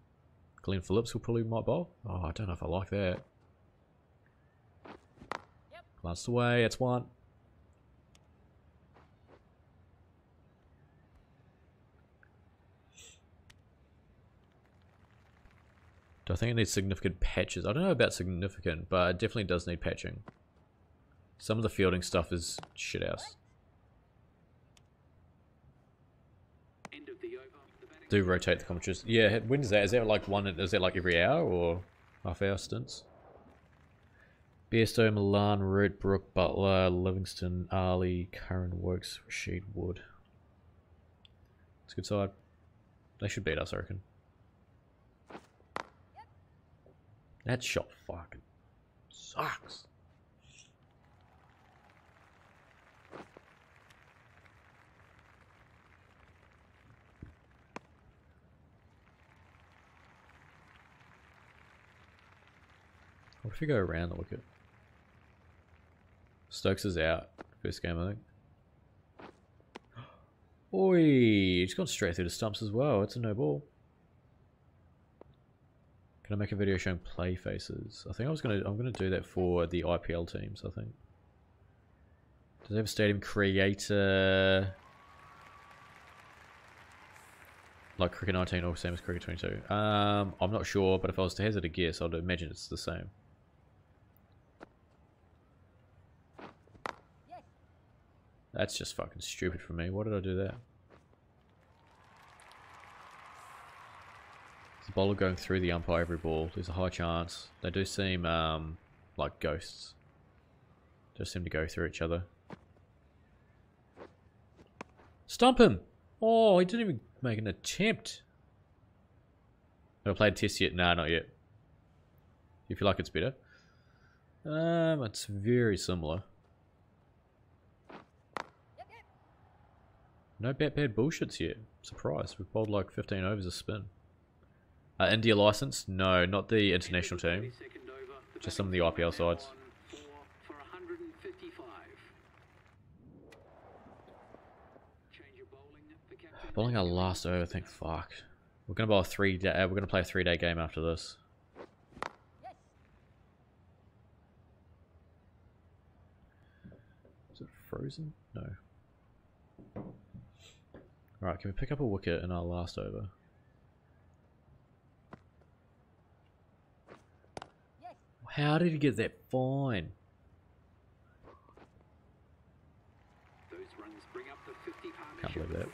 Glenn Phillips will probably might bowl. Oh, I don't know if I like that. Yep. Glanced away, that's one. Do I think it needs significant patches? I don't know about significant, but it definitely does need patching. Some of the fielding stuff is shit house. End of the over. The batting do rotate the commentaries. Yeah, when is that? Is that like one? Is that like every hour or half hour stints? Bairstow, Milan, Redbrook, Butler, Livingston, Ali, Curran, Wokes, Rashid, Wood. It's a good side. They should beat us, I reckon. That shot fucking sucks. What if you go around the wicket? Stokes is out. First game, I think. Oi! He's gone straight through the stumps as well. It's a no ball. Can I make a video showing play faces? I think I was gonna. I'm gonna do that for the I P L teams. I think. Does it have a stadium creator? Like cricket nineteen or same as cricket twenty-two? Um, I'm not sure, but if I was to hazard a guess, I'd imagine it's the same. That's just fucking stupid for me. Why did I do that? There's a bowler going through the umpire every ball. There's a high chance. They do seem um, like ghosts. They just seem to go through each other. Stump him! Oh, he didn't even make an attempt. Have I played test yet? Nah, not yet. You feel like it's better? Um, it's very similar. No bat bad bullshits yet. Surprise. We've bowled like fifteen overs a spin. Uh, India license? No, not the international team. Just some of the I P L sides. Bowling our last over, I think. Fuck. We're gonna bowl a three day. We're gonna play a three-day game after this. Is it frozen? No. Alright, can we pick up a wicket in our last over? Yes. How did he get that fine? Those runs bring up the fifty. Can't believe that.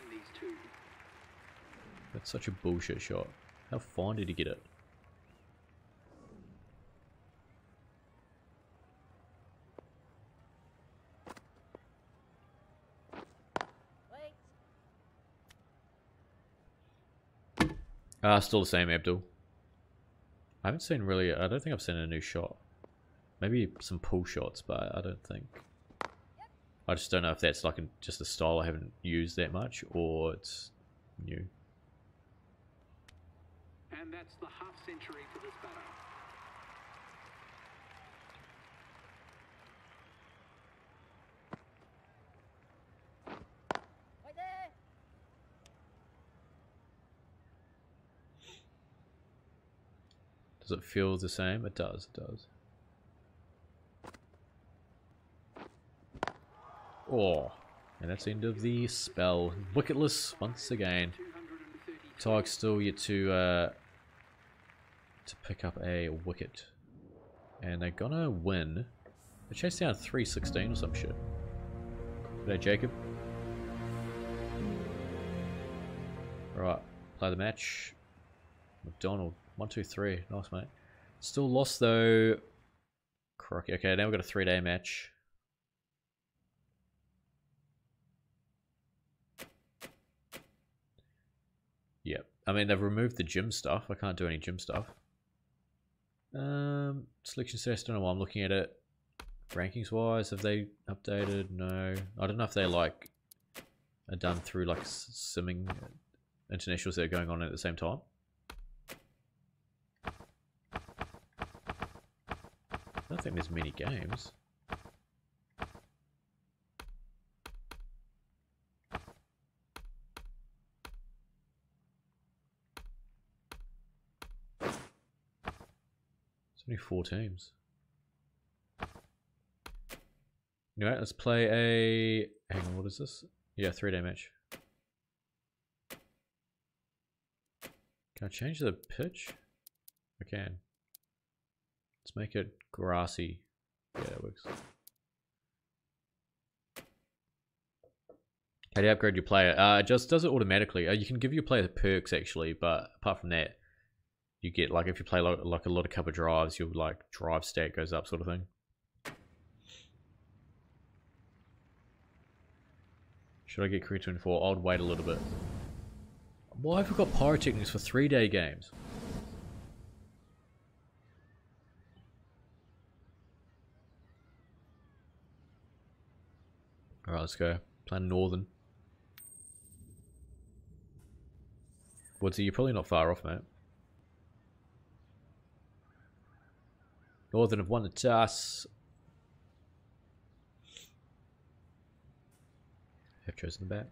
That's such a bullshit shot. How fine did he get it? Ah, uh, still the same, Abdul. I haven't seen really... I don't think I've seen a new shot. Maybe some pull shots, but I don't think... I just don't know if that's like a, just a style I haven't used that much, or it's new. And that's the half century for this batter. Does it feel the same? It does, it does. Oh, and that's the end of the spell. Wicketless once again. Tadhg still yet to uh, to pick up a wicket. And they're gonna win. They chased down three sixteen or some shit. G'day, Jacob. Right, play the match. McDonald. One, two, three. Nice, mate. Still lost, though. Crocky. Okay, now we've got a three-day match. Yep. I mean, they've removed the gym stuff. I can't do any gym stuff. Um, selection status. Don't know why I'm looking at it. Rankings-wise, have they updated? No. I don't know if they, like, are done through, like, simming internationals that are going on at the same time. I don't think there's many games. There's only four teams. Anyway, let's play a... Hang on, what is this? Yeah, three-day match. Can I change the pitch? I can. Let's make it grassy. Yeah, that works. How do you upgrade your player? Uh, it just does it automatically. Uh, you can give your player perks actually, but apart from that, you get like if you play lo like a lot of cover drives, your like drive stat goes up, sort of thing. Should I get CRICKET twenty-four? I'd wait a little bit. Why have we got pyrotechnics for three-day games? All right, let's go. Plan Northern. Woodsy, you're probably not far off, mate. Northern have won the toss. Have chosen the bat.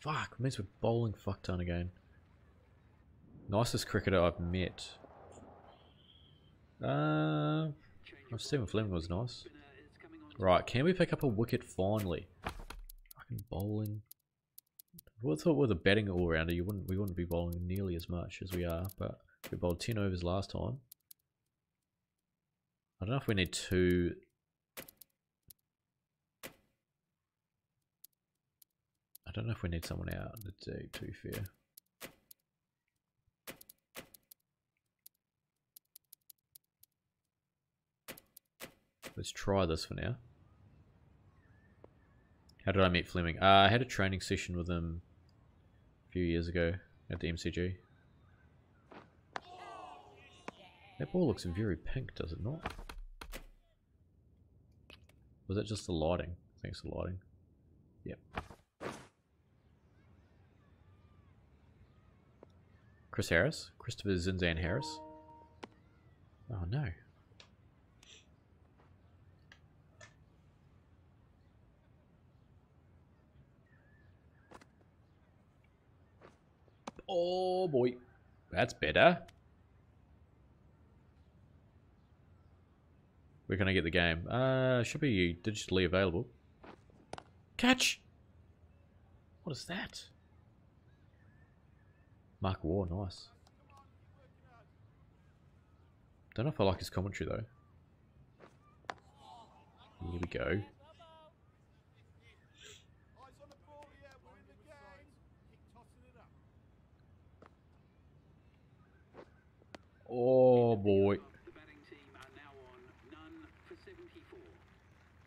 Fuck, it means we're bowling fuck ton again. Nicest cricketer I've met. Uh, oh, Stephen Fleming was nice. Right, can we pick up a wicket finally? Fucking bowling. I thought with a batting all-rounder, you wouldn't, we wouldn't be bowling nearly as much as we are, but we bowled ten overs last time. I don't know if we need two. I don't know if we need someone out in the day, to be fair. Let's try this for now. How did I meet Fleming? Uh, I had a training session with him a few years ago at the M C G. That ball looks very pink, does it not? Was that just the lighting? I think it's the lighting. Yep. Chris Harris? Christopher Zinzan Harris? Oh no. Oh boy. That's better. Where can I get the game? Uh, should be digitally available. Catch! What is that? Mark War, nice. Don't know if I like his commentary though. Here we go. Oh boy.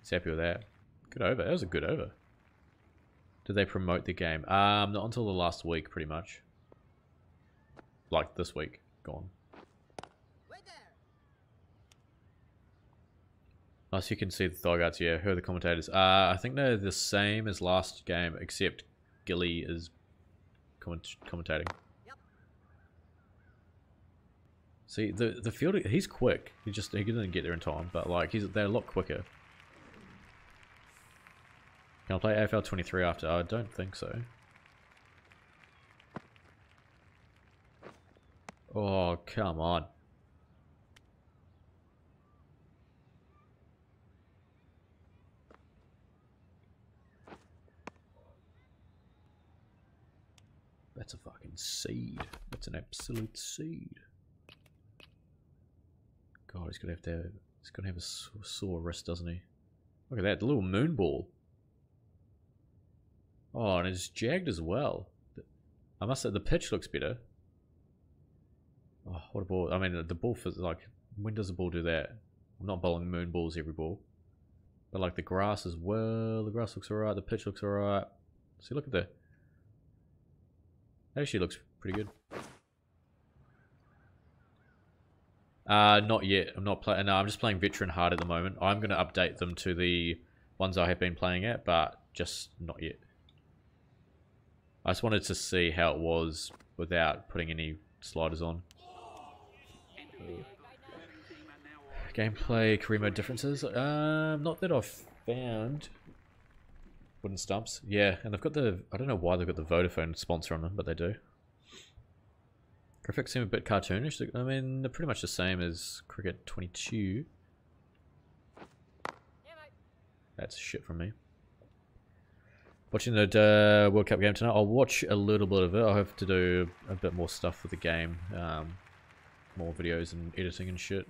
He's happy with that. Good over. That was a good over. Did they promote the game? Um, not until the last week, pretty much. Like this week, gone. Nice, you can see the Tadhg O'Muppet. Yeah, who are the commentators? Uh, I think they're the same as last game, except Gilly is comment commentating. Yep. See, the the fielder, he's quick. He just he didn't get there in time, but like he's they're a lot quicker. Can I play A F L twenty-three after? I don't think so. Oh, come on. That's a fucking seed. That's an absolute seed. God, he's gonna have to have, he's gonna have a sore, sore wrist, doesn't he? Look at that, the little moon ball. Oh, and it's jagged as well. I must say, the pitch looks better. Oh, what a ball. I mean, the ball, for like, when does the ball do that? I'm not bowling moon balls every ball. But, like, the grass as well. The grass looks alright. The pitch looks alright. See, look at that. That actually looks pretty good. Uh, not yet. I'm not playing. No, I'm just playing Veteran Hard at the moment. I'm going to update them to the ones I have been playing at, but just not yet. I just wanted to see how it was without putting any sliders on. Gameplay, career mode differences? Um, not that I've found. Wooden stumps. Yeah, and they've got the... I don't know why they've got the Vodafone sponsor on them, but they do. Graphics seem a bit cartoonish. I mean, they're pretty much the same as CRICKET twenty-two. That's shit from me. Watching the uh, World Cup game tonight. I'll watch a little bit of it. I'll have to do a bit more stuff with the game. Um, more videos and editing and shit.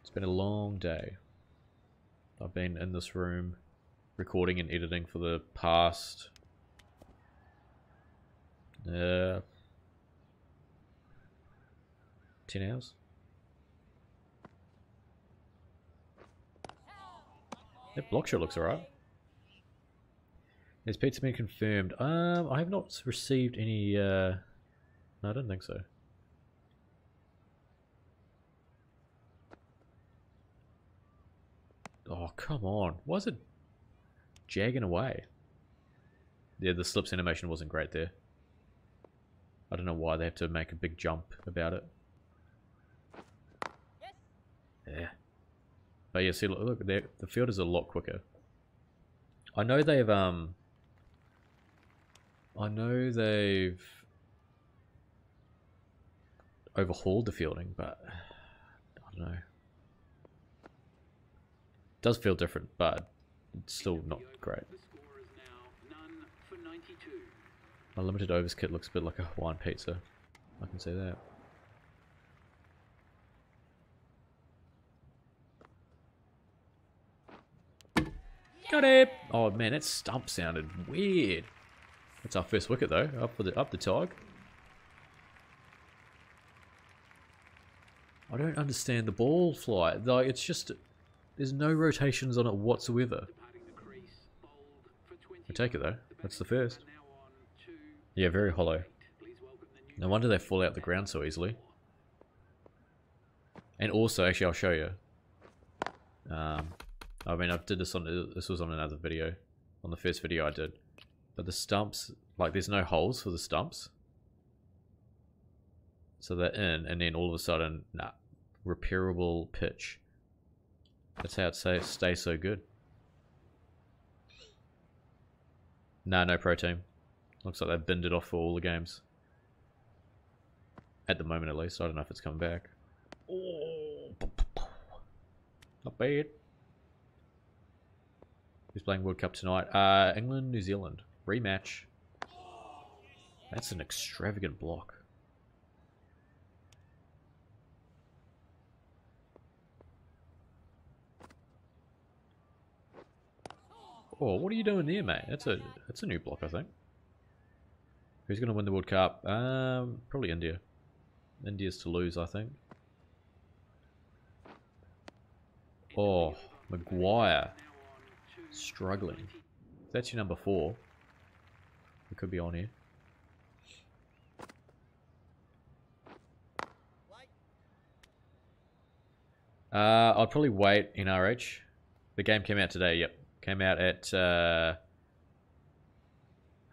It's been a long day. I've been in this room recording and editing for the past uh, ten hours. That block shot looks alright. Has pizza been confirmed? Um, I have not received any, uh, no, I don't think so. Oh, come on. Why is it jagging away? Yeah, the slips animation wasn't great there. I don't know why they have to make a big jump about it. Yes. Yeah. But yeah, see, look, look there, the field is a lot quicker. I know they've, um... I know they've overhauled the fielding, but I don't know. Does feel different, but it's still not great. My limited overs kit looks a bit like a Hawaiian pizza. I can say that. Got it! Oh man, that stump sounded weird. That's our first wicket though. Up for the up the Tadhg. I don't understand the ball flight. Like it's just. There's no rotations on it whatsoever. We take it though. That's the first. Yeah, very hollow. No wonder they fall out the ground so easily. And also, actually, I'll show you. Um, I mean, I did this on this was on another video, on the first video I did. But the stumps, like, there's no holes for the stumps, so they're in, and then all of a sudden, nah, repairable pitch. That's how it say stay so good. Nah, no pro team. Looks like they've binned it off for all the games. At the moment at least. I don't know if it's coming back. Oh, not bad. Who's playing World Cup tonight? Uh, England, New Zealand. Rematch. That's an extravagant block. Oh, what are you doing there, mate? That's a that's a new block, I think. Who's going to win the World Cup? Um, probably India. India's to lose, I think. Oh, Maguire. Struggling. That's your number four. It could be on here. Uh, I'd probably wait in N R H. The game came out today, yep. Came out at, uh,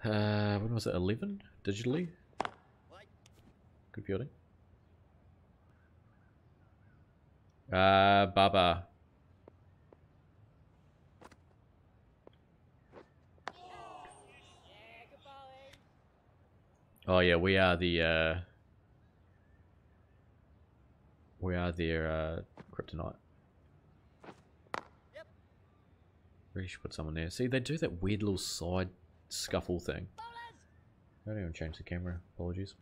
uh, when was it, eleven? Digitally? Good fielding. Uh, Baba. Oh yeah, we are the, uh, we are their, uh, kryptonite. Really should put someone there. See, they do that weird little side scuffle thing. I don't even change the camera. Apologies.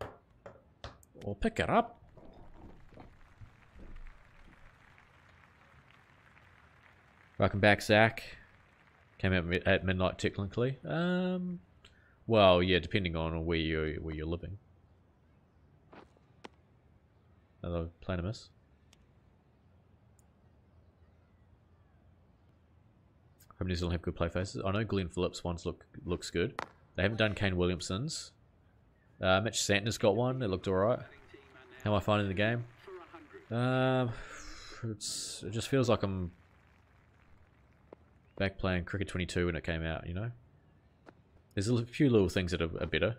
Or pick it up. Welcome back, Zach. Came out at midnight technically. Um, well, yeah, depending on where you where you're living. Another plan to miss. Hope New Zealand have good play faces. I know Glenn Phillips ones look looks good. They haven't done Kane Williamson's. Uh, Mitch Santner's got one. It looked alright. How am I finding the game? Um, it's it just feels like I'm back playing Cricket twenty-two when it came out. You know, there's a few little things that are, are better.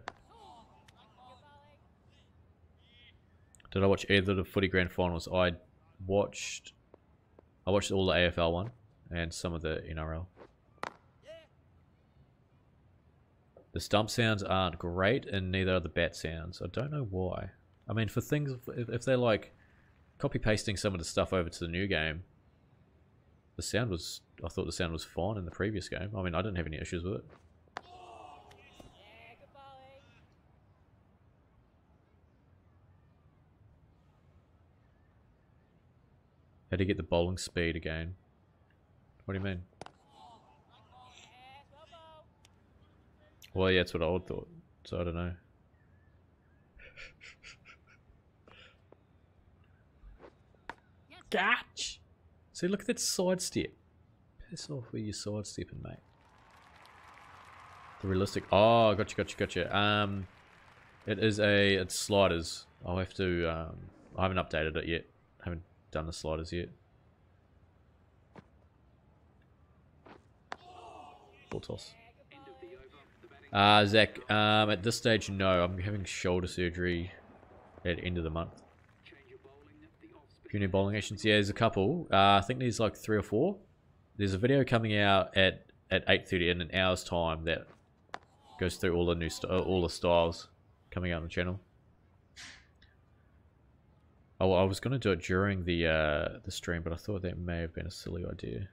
Did I watch either of the footy grand finals? I watched. I watched all the A F L one. And some of the N R L. The stump sounds aren't great, and neither are the bat sounds. I don't know why. I mean, for things, if they're like copy pasting some of the stuff over to the new game, the sound was. I thought the sound was fine in the previous game. I mean, I didn't have any issues with it. How do you get the bowling speed again? What do you mean? Well, yeah, that's what I would thought. So I don't know. Catch! See, look at that side step. Piss off where you're side stepping, mate. The realistic. Oh, gotcha, gotcha, gotcha. Um, it is a. It's sliders. I'll have to. Um, I haven't updated it yet. I haven't done the sliders yet. Ball toss. Uh, Zach, um, at this stage, no. I'm having shoulder surgery at the end of the month. Junior bowling actions. Yeah, there's a couple. Uh, I think there's like three or four. There's a video coming out at at eight thirty in an hour's time that goes through all the new st all the styles coming out on the channel. Oh, I was gonna do it during the uh, the stream, but I thought that may have been a silly idea.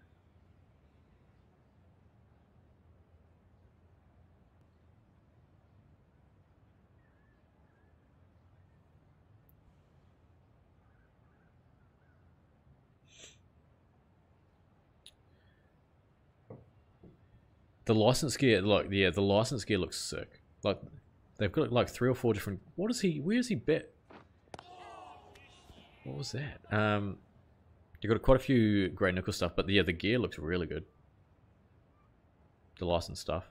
The license gear, look, yeah, the license gear looks sick. Like, they've got like three or four different. What is he? Where's he bet? What was that? Um, you've got quite a few grey nickel stuff, but yeah, the gear looks really good. The license stuff.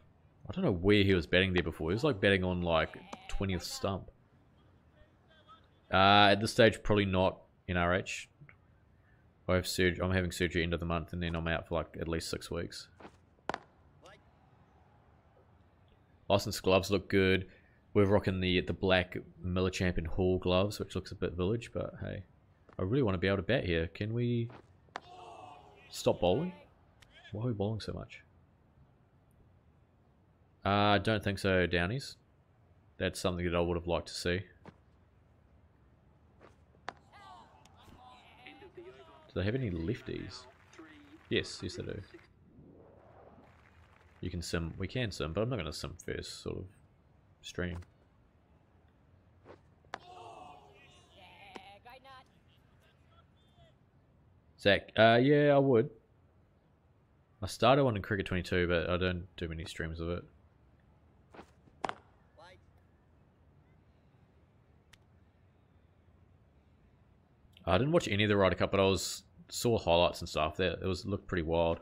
I don't know where he was batting there before. He was like batting on like twentieth stump. Uh, at this stage, probably not N R H. I have surgery. I'm having surgery end of the month, and then I'm out for like at least six weeks. Licensed gloves look good. We're rocking the the black Millichamp and Hall gloves, which looks a bit village, but hey. I really want to be able to bat here. Can we stop bowling? Why are we bowling so much? I uh, don't think so, Downies. That's something that I would have liked to see. Do they have any lefties? Yes, yes they do. You can sim, we can sim, but I'm not going to sim first sort of stream. Zach, uh, yeah, I would. I started one in Cricket twenty-two, but I don't do many streams of it. I didn't watch any of the Ryder Cup, but I was saw highlights and stuff. That it was looked pretty wild.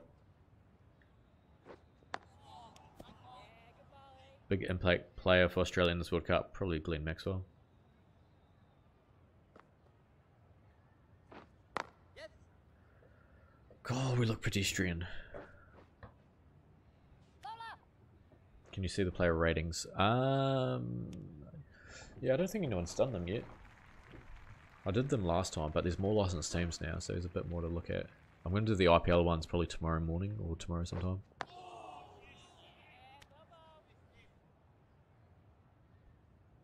Big impact player for Australia in this World Cup, probably Glenn Maxwell. Yes. God, we look pedestrian. Can you see the player ratings? Um, yeah, I don't think anyone's done them yet. I did them last time, but there's more licensed teams now, so there's a bit more to look at. I'm going to do the I P L ones probably tomorrow morning or tomorrow sometime.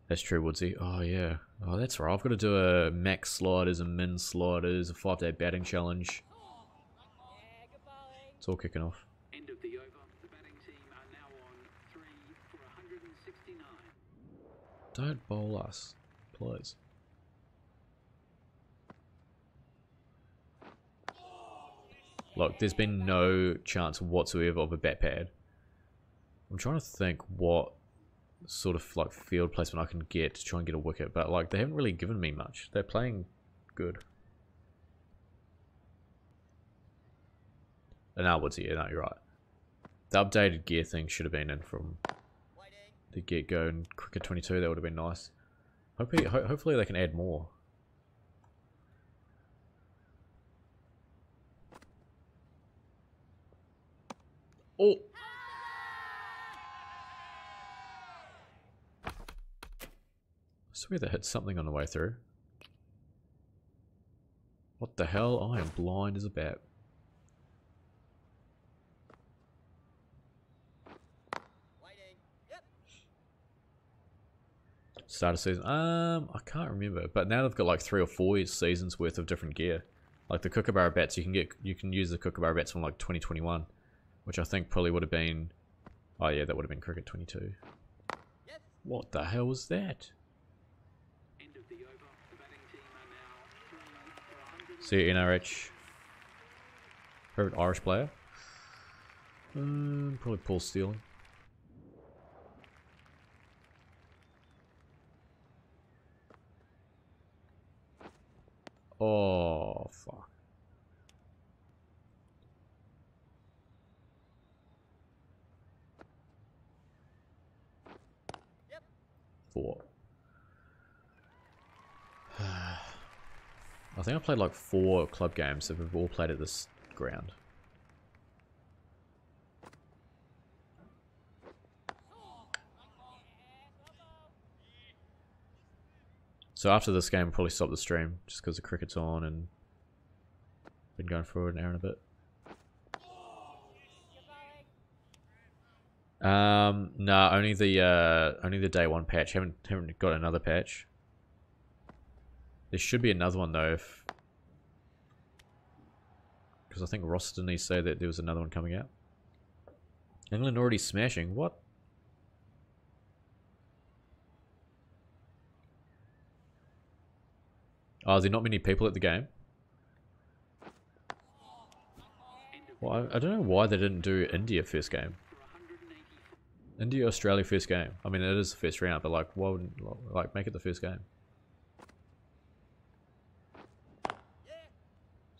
That's true, Woodsy. Oh, yeah. Oh, that's right. I've got to do a max sliders, a min sliders, a five-day batting challenge. It's all kicking off. End of the over. The batting team are now on three for one hundred sixty-nine. Don't bowl us, please. Look, there's been no chance whatsoever of a bat pad. I'm trying to think what sort of like field placement I can get to try and get a wicket, but like they haven't really given me much. They're playing good. And now Woodsy, yeah, no, you're right. The updated gear thing should have been in from the get go in Cricket twenty-two. That would have been nice. Hopefully, ho hopefully they can add more. Oh. I swear they hit something on the way through. What the hell? I am blind as a bat. Yep. Start of season. Um, I can't remember. But now they've got like three or four seasons worth of different gear. Like the Kookaburra bats, you can get, you can use the Kookaburra bats from like twenty twenty-one, which I think probably would have been. Oh yeah, that would have been Cricket twenty-two. Yep. What the hell was that? See you, N R H. Favorite Irish player? Um, probably Paul Steele. Oh, fuck. Yep. Four. I think I played like four club games that we've all played at this ground. So after this game, I'll probably stop the stream just because the cricket's on and been going for an hour and a bit. Um, no, nah, only the uh, only the day one patch. Haven't haven't got another patch. There should be another one though, if... because I think Ross didn't he say that there was another one coming out. England already smashing what? Oh, is there not many people at the game? Well, I, I don't know why they didn't do India first game. India, Australia first game. I mean, it is the first round, but like, why wouldn't, like, make it the first game?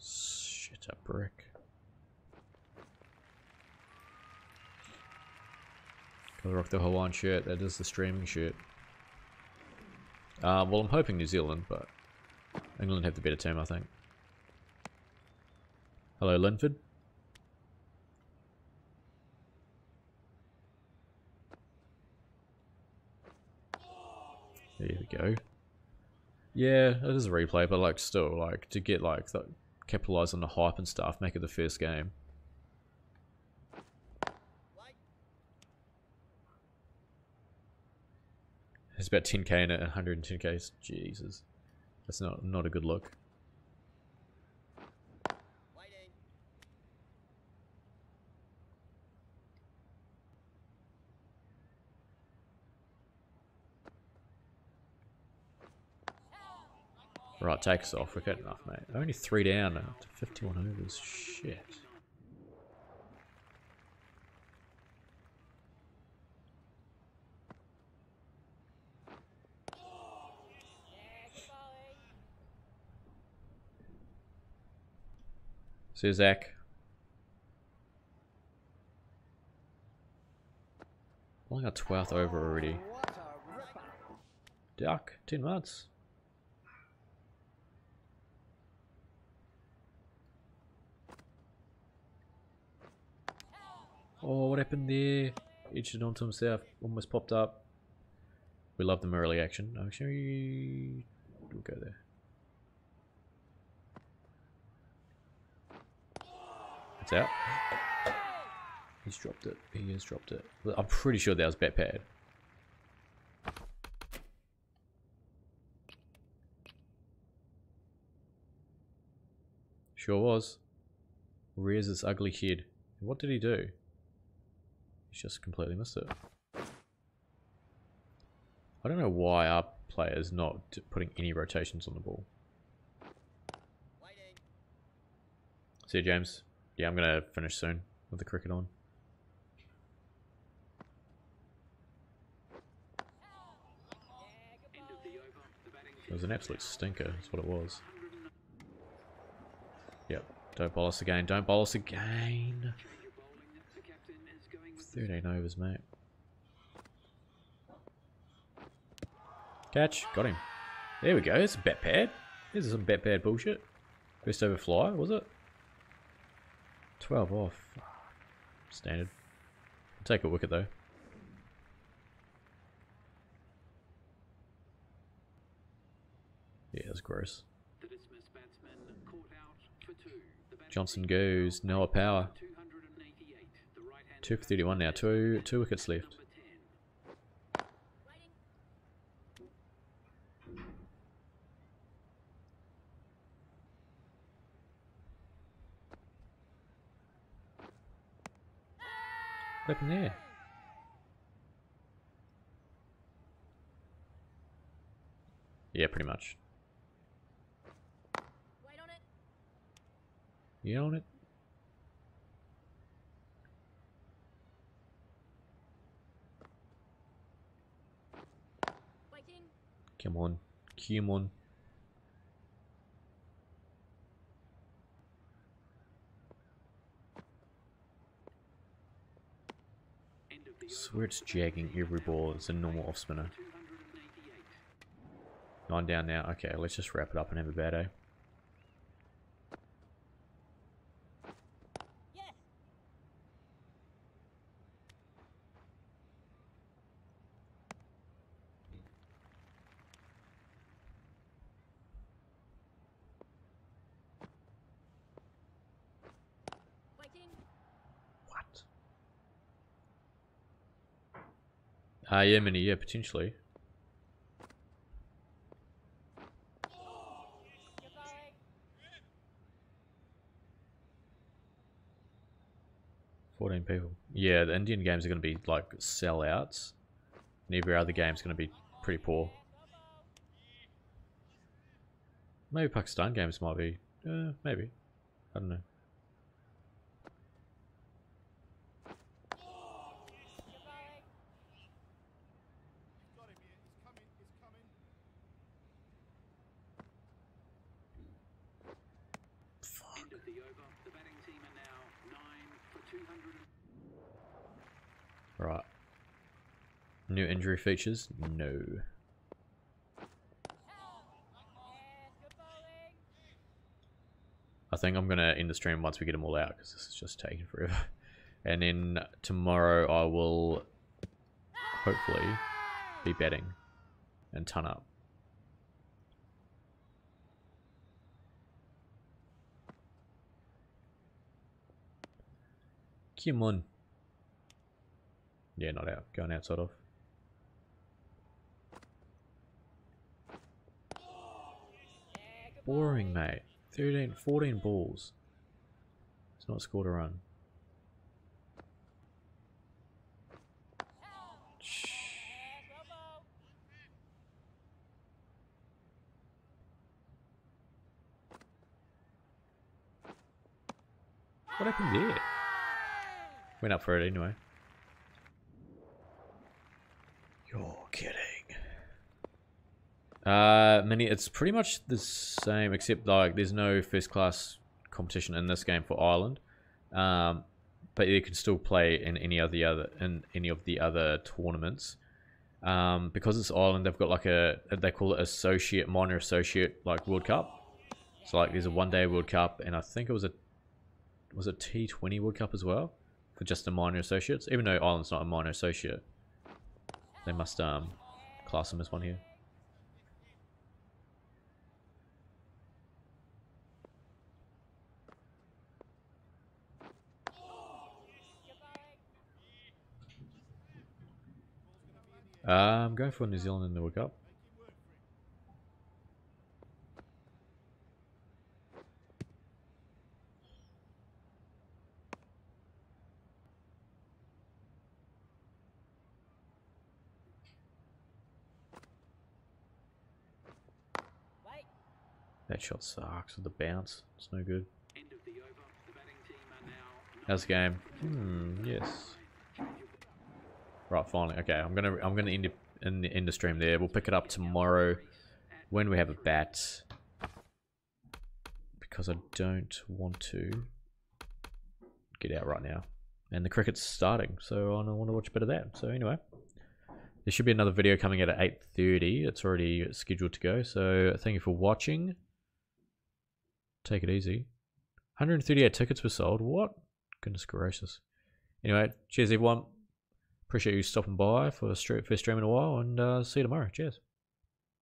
Shit, a brick. Gotta rock the Hawaiian shirt. That is the streaming shirt. Uh, well, I'm hoping New Zealand, but... England have the better team, I think. Hello, Linford. There we go. Yeah, it is a replay, but like, still, like, to get like the, capitalize on the hype and stuff, make it the first game. There's about ten K in it, one hundred ten K. Jesus. That's not not a good look. Waiting. Right, take us off. We've had enough, mate. Only three down to fifty-one overs. Shit. So Zach, only our twelfth over already. Duck, ten months. Oh, what happened there? Edged it onto himself. Almost popped up. We love the Murali action. Actually, we'll go there. It's out. He's dropped it. He has dropped it. I'm pretty sure that was bat pad. Sure was. Rears his ugly head. What did he do? He's just completely missed it. I don't know why our player is not putting any rotations on the ball. See you, James. Yeah, I'm gonna finish soon with the cricket on. It was an absolute stinker, that's what it was. Yep, don't bowl us again, don't bowl us again. thirteen overs, mate. Catch, got him. There we go, it's a bat pad. This is some bat pad bullshit. First over fly, was it? twelve off. Standard. I'll take a wicket though. Yeah, that's gross. Johnson goes. Noah Power. two for thirty-one now. Two, two wickets left. What happened there? Yeah, pretty much. Wait on it. You on it? Waiting. Come on. Come on. Swear it's jagging every ball. It's a normal off spinner. Nine down now. Okay, let's just wrap it up and have a bad day. Uh, yeah, mini, yeah, potentially. fourteen people. Yeah, the Indian games are going to be like sellouts. And every other game is going to be pretty poor. Maybe Pakistan games might be. Uh, maybe. I don't know. Right. New injury features? No. I think I'm going to end the stream once we get them all out because this is just taking forever. And then tomorrow I will hopefully be batting and ton up. Come on. Yeah, not out. Going outside of. Boring, mate. thirteen, fourteen balls. It's not scored a run. What happened there? Went up for it anyway. You're kidding. Uh, Mini, it's pretty much the same, except like there's no first class competition in this game for Ireland. Um, but you can still play in any of the other in any of the other tournaments. Um, because it's Ireland, they've got like a they call it associate minor associate like World Cup. So like there's a one day World Cup, and I think it was a was a T twenty World Cup as well for just the minor associates. Even though Ireland's not a minor associate. They must um, class them as one here. I'm um, going for New Zealand in the World Cup. That shot sucks with the bounce. It's no good. How's the game? Hmm. Yes. Right. Finally. Okay. I'm gonna. I'm gonna end it in the end the stream there. We'll pick it up tomorrow when we have a bat. Because I don't want to get out right now, and the cricket's starting, so I want to watch a bit of that. So anyway. There should be another video coming out at eight thirty. It's already scheduled to go. So thank you for watching. Take it easy. one hundred thirty-eight tickets were sold. What? Goodness gracious. Anyway, cheers everyone. Appreciate you stopping by for a first stream in a while, and uh, see you tomorrow. Cheers.